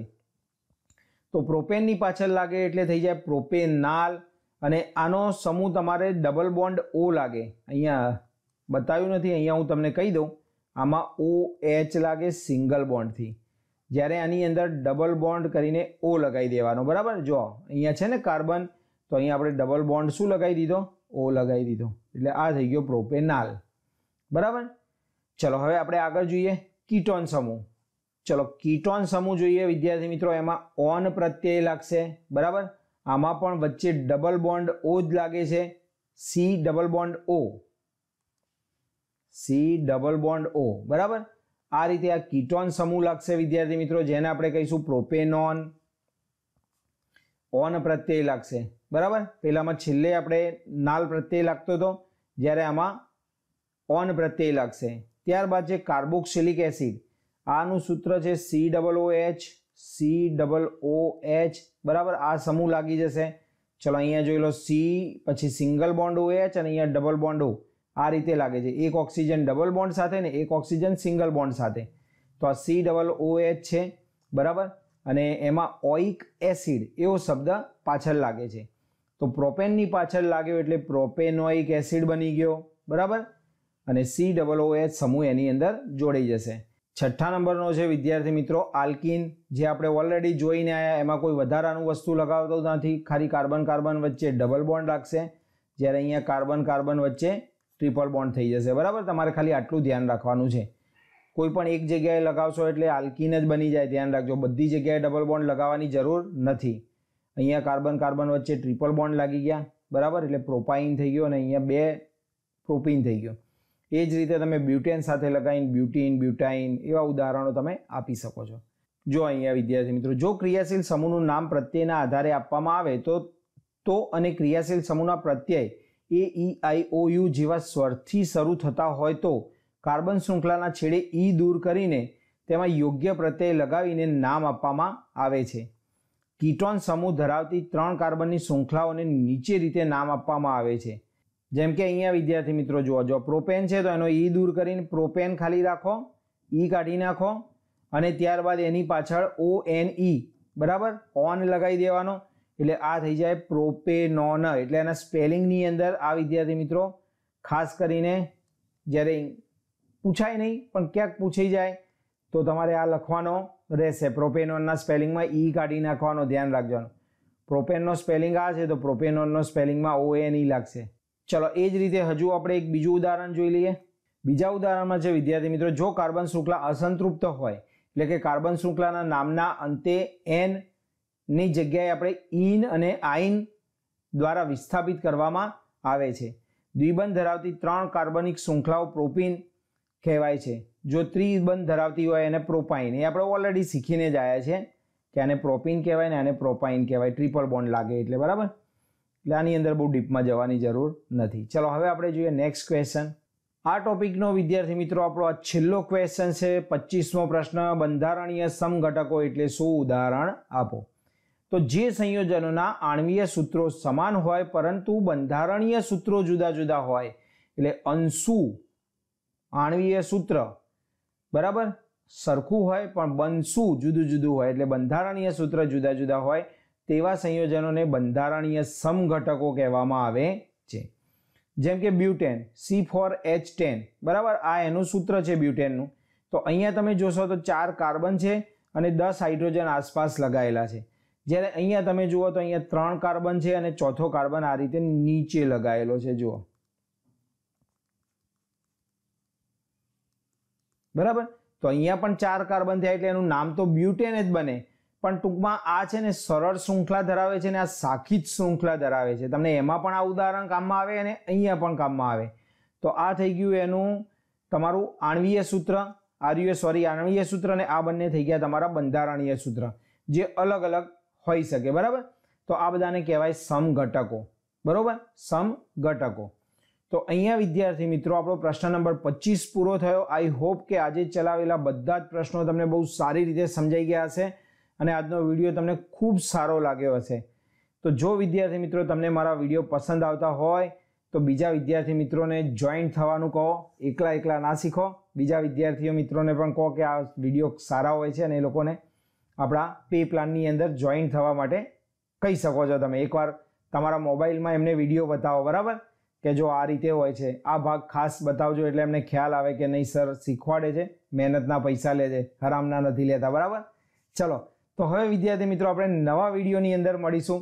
तो प्रोपेननी पाछळ लागे एटले थई जाय प्रोपेनाल अने आनो समूह तमारे डबल बॉन्ड ओ लागे। अहींया बताव्युं नथी, अहींया हुं तमने कही दऊं। आमां OH लागे सिंगल बॉन्ड थी, ज्यारे आनी अंदर डबल बॉन्ड करीने ओ लगाई देवानो, बराबर। जो अहींया छे ने कार्बन, तो अहीं आपणे डबल बॉन्ड शुं लगाई दीधो, ओ लगाई दीधो, एटले आ थई गयो प्रोपेनाल, बराबर। चलो हवे आपणे आगळ जोईए कीटोन समूह। चलो कीटोन समूह जोईए विद्यार्थी मित्रों, एमां ऑन प्रत्यय लागशे, बराबर। आमां पण वच्चे डबल बॉन्ड ओ ज लागे छे, C double bond O, C double bond O, बराबर। आ रीते आ कीटोन समूह लागशे विद्यार्थी मित्रों, जेने आपणे कहीशुं प्रोपेनॉन। ऑन प्रत्यय लागशे, बराबर। पेलामां छेल्ले आपणे नाल प्रत्यय लागतो तो ज्यारे आमां ऑन प्रत्यय लागशे। त्यारबाद जे कार्बोक्सिलिक एसिड, आनुं सूत्र छे COOH COOH, बराबर। आ समूह लागी जशे। चलो अहींया जोई लो C पछी सिंगल बॉन्ड OH अने अहींया डबल बॉन्ड O, आ रीते लागे छे। एक ऑक्सिजन डबल बॉन्ड साथे ने एक ऑक्सिजन सिंगल बॉन्ड साथे। तो आ सी डबल ओ एच है बराबर, अने एमां ओइक एसिड एवो शब्द पाछळ लागे छे तो प्रोपेननी पाछळ लाग्यो एटले प्रोपेनोइक एसिड बनी गयो बराबर, अने सी डबल ओ एच समूह एनी अंदर जोड़ाई जशे। छठ्ठा नंबरनो छे विद्यार्थी मित्रों आल्किन, जे आपणे ऑलरेडी जोईने आव्या, एमां कोई वधारानुं वस्तु लगावतो नथी, खाली कार्बन कार्बन वच्चे डबल बॉन्ड लागशे, ज्यारे अहींया कार्बन कार्बन वच्चे ट्रिपल बॉन्ड थई जशे बराबर। तमारे खाली आटलुं ध्यान राखवानुं छे, कोईपण एक जगह लगावशो एटले आल्किन ज बनी जाए, ध्यान राखजो बधी जगह डबल बॉन्ड लगावानी जरूर नथी। अहींया कार्बन कार्बन वच्चे ट्रिपल बॉन्ड लागी गया बराबर, एटले प्रोपाइन थई गयो अने अहींया बे प्रोपीन थई गयो। ए ज रीते तमे ब्यूटेन साथे लगाईने ब्यूटीन ब्यूटाइन एवा उदाहरणों तमे आपी शको छो। जो अहींया विद्यार्थी मित्रों जो क्रियाशील समूहनुं नाम प्रत्ययना आधारे आपवामां आवे तो अने क्रियाशील समूहना प्रत्यय ए ई आई ओ यू जेवा स्वरथी शरू थता होय तो कार्बन श्रृंखलाना छेड़े ई दूर करीने तेमां योग्य प्रत्यय लगावीने नाम आपवामां आवे छे। कीटोन समूह धरावती त्रण कार्बननी श्रृंखलाओने नीचे रीते नाम आपवामां आवे छे। जेम के अहींया विद्यार्थी मित्रों जुओ, जो प्रोपेन है तो एनो ई दूर करीने प्रोपेन खाली राखो, ई काढी नाखो अने त्यारबाद एनी पाछळ ओ एन ई बराबर ऑन लगाई देवानो एटले आ थई जाए प्रोपेनोन। एटले एना स्पेलिंग नी अंदर आ विद्यार्थी मित्रों खास करीने ज्यारे पूछाय नहीं पण क्यांक पूछाई जाए तो तमारे आ लखवानो रहेशे। प्रोपेनोनना स्पेलिंग में ई काढी नाखवानो, ध्यान राखजो। प्रोपेननो स्पेलिंग आ छे तो प्रोपेनोननो स्पेलिंग में ओ एन ई लागशे। चलो ए ज रीते हजू आपणे एक बीजू उदाहरण जोई लईए। बीजा उदाहरणमां छे विद्यार्थी मित्रों जो कार्बन श्रृंखला असंतृप्त होय एटले के कार्बन श्रृंखलाना नामना अंते एन नी जग्याए आपणे इन अने आइन द्वारा विस्थापित करवामां आवे छे। द्विबंध धरावती त्रण कार्बनिक श्रृंखलाओ प्रोपीन कहेवाय छे। जो त्रिबंध धरावती होय एने प्रोपाइन, ए आपणे ऑलरेडी शीखीने ज आव्या छे के आने प्रोपीन कहेवाय ने आने प्रोपाइन कहेवाय, ट्रिपल बॉन्ड लागे एटले बराबर। આની અંદર બહુ ડીપમાં જવાની જરૂર નથી। ચલો હવે આપણે જોઈએ નેક્સ્ટ ક્વેશ્ચન। આ ટોપિકનો વિદ્યાર્થી મિત્રો આપણો આ છેલ્લો ક્વેશ્ચન છે, 25મો પ્રશ્ન। બંધારણીય સમઘટકો એટલે શું? ઉદાહરણ આપો। તો જે સંયોજનોના આણ્વીય સૂત્રો સમાન હોય પરંતુ બંધારણીય સૂત્રો જુદા જુદા હોય એટલે અંશુ આણ્વીય સૂત્ર બરાબર સરખું હોય પણ બંશુ જુદું જુદું હોય એટલે બંધારણીય સૂત્ર જુદા જુદા હોય तेवा संयोजनों ने बंधारणीय समघटको कहेवामां आवे छे। जेम के ब्यूटेन C4H10 बराबर आ एनु सूत्र छे ब्यूटेननु। तो अहींया तमे जोशो तो 4 कार्बन छे अने 10 हाइड्रोजन आसपास लगायेला छे, ज्यारे अहींया तमे जुओ तो अहींया 3 कार्बन छे अने चौथो कार्बन आ रीते नीचे लगायेलो छे। जुओ बराबर, तो अहींया पण 4 कार्बन थया एटले एनु नाम तो ब्यूटेन ज बने, पण टूंकमां आ छे ने सरळ श्रृंखला धरावे छे ने आ शाखित श्रृंखला धरावे छे। तमने एमां पण आ उदाहरण काममां आवे अने अहींया पण काममां आवे। तो आ थई गयुं एनुं तमारुं आणवीय सूत्र, आणवीय सूत्र अने आ बंने थई गया तमारा बंधारणीय सूत्र, जे अलग अलग होई शके बराबर। तो आ बधाने कहेवाय समघटको बराबर, समघटको। तो अहींया विद्यार्थी मित्रों आपणो प्रश्न नंबर 25 पूरो थयो। आई होप के आजे चलावेला बधा ज प्रश्नो तमने बहुत सारी रीते समजाई गया हशे अने आजनो विडियो तमने खूब सारो लाग्यो हशे। तो जो विद्यार्थी मित्रों तमने मारा विडियो पसंद आवता होय तो बीजा विद्यार्थी मित्रों ने जॉइन थवानुं कहो, एकला एकला ना शीखो। बीजा विद्यार्थी मित्रों ने पण कहो के आ विडियो सारा होय छे अने ए लोकोने आपणा पे प्लाननी अंदर जॉइन थवा माटे कही शको छो। तमे एकवार तमारा मोबाइलमां एमने विडियो बतावो बराबर के जो आ रीते होय छे, आ भाग खास बतावजो एटले एमने ख्याल आवे के नहीं सर शीखवाडे छे, मेहनतना पैसा ले छे, हरामना नथी लेता बराबर। चलो तो हवे विद्यार्थी मित्रों आपणे नवा विडियोनी अंदर मळीशुं,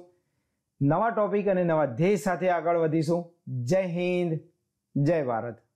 नवा टॉपिक अने नवा ध्येय साथे आगळ वधीशुं। जय हिंद, जय भारत।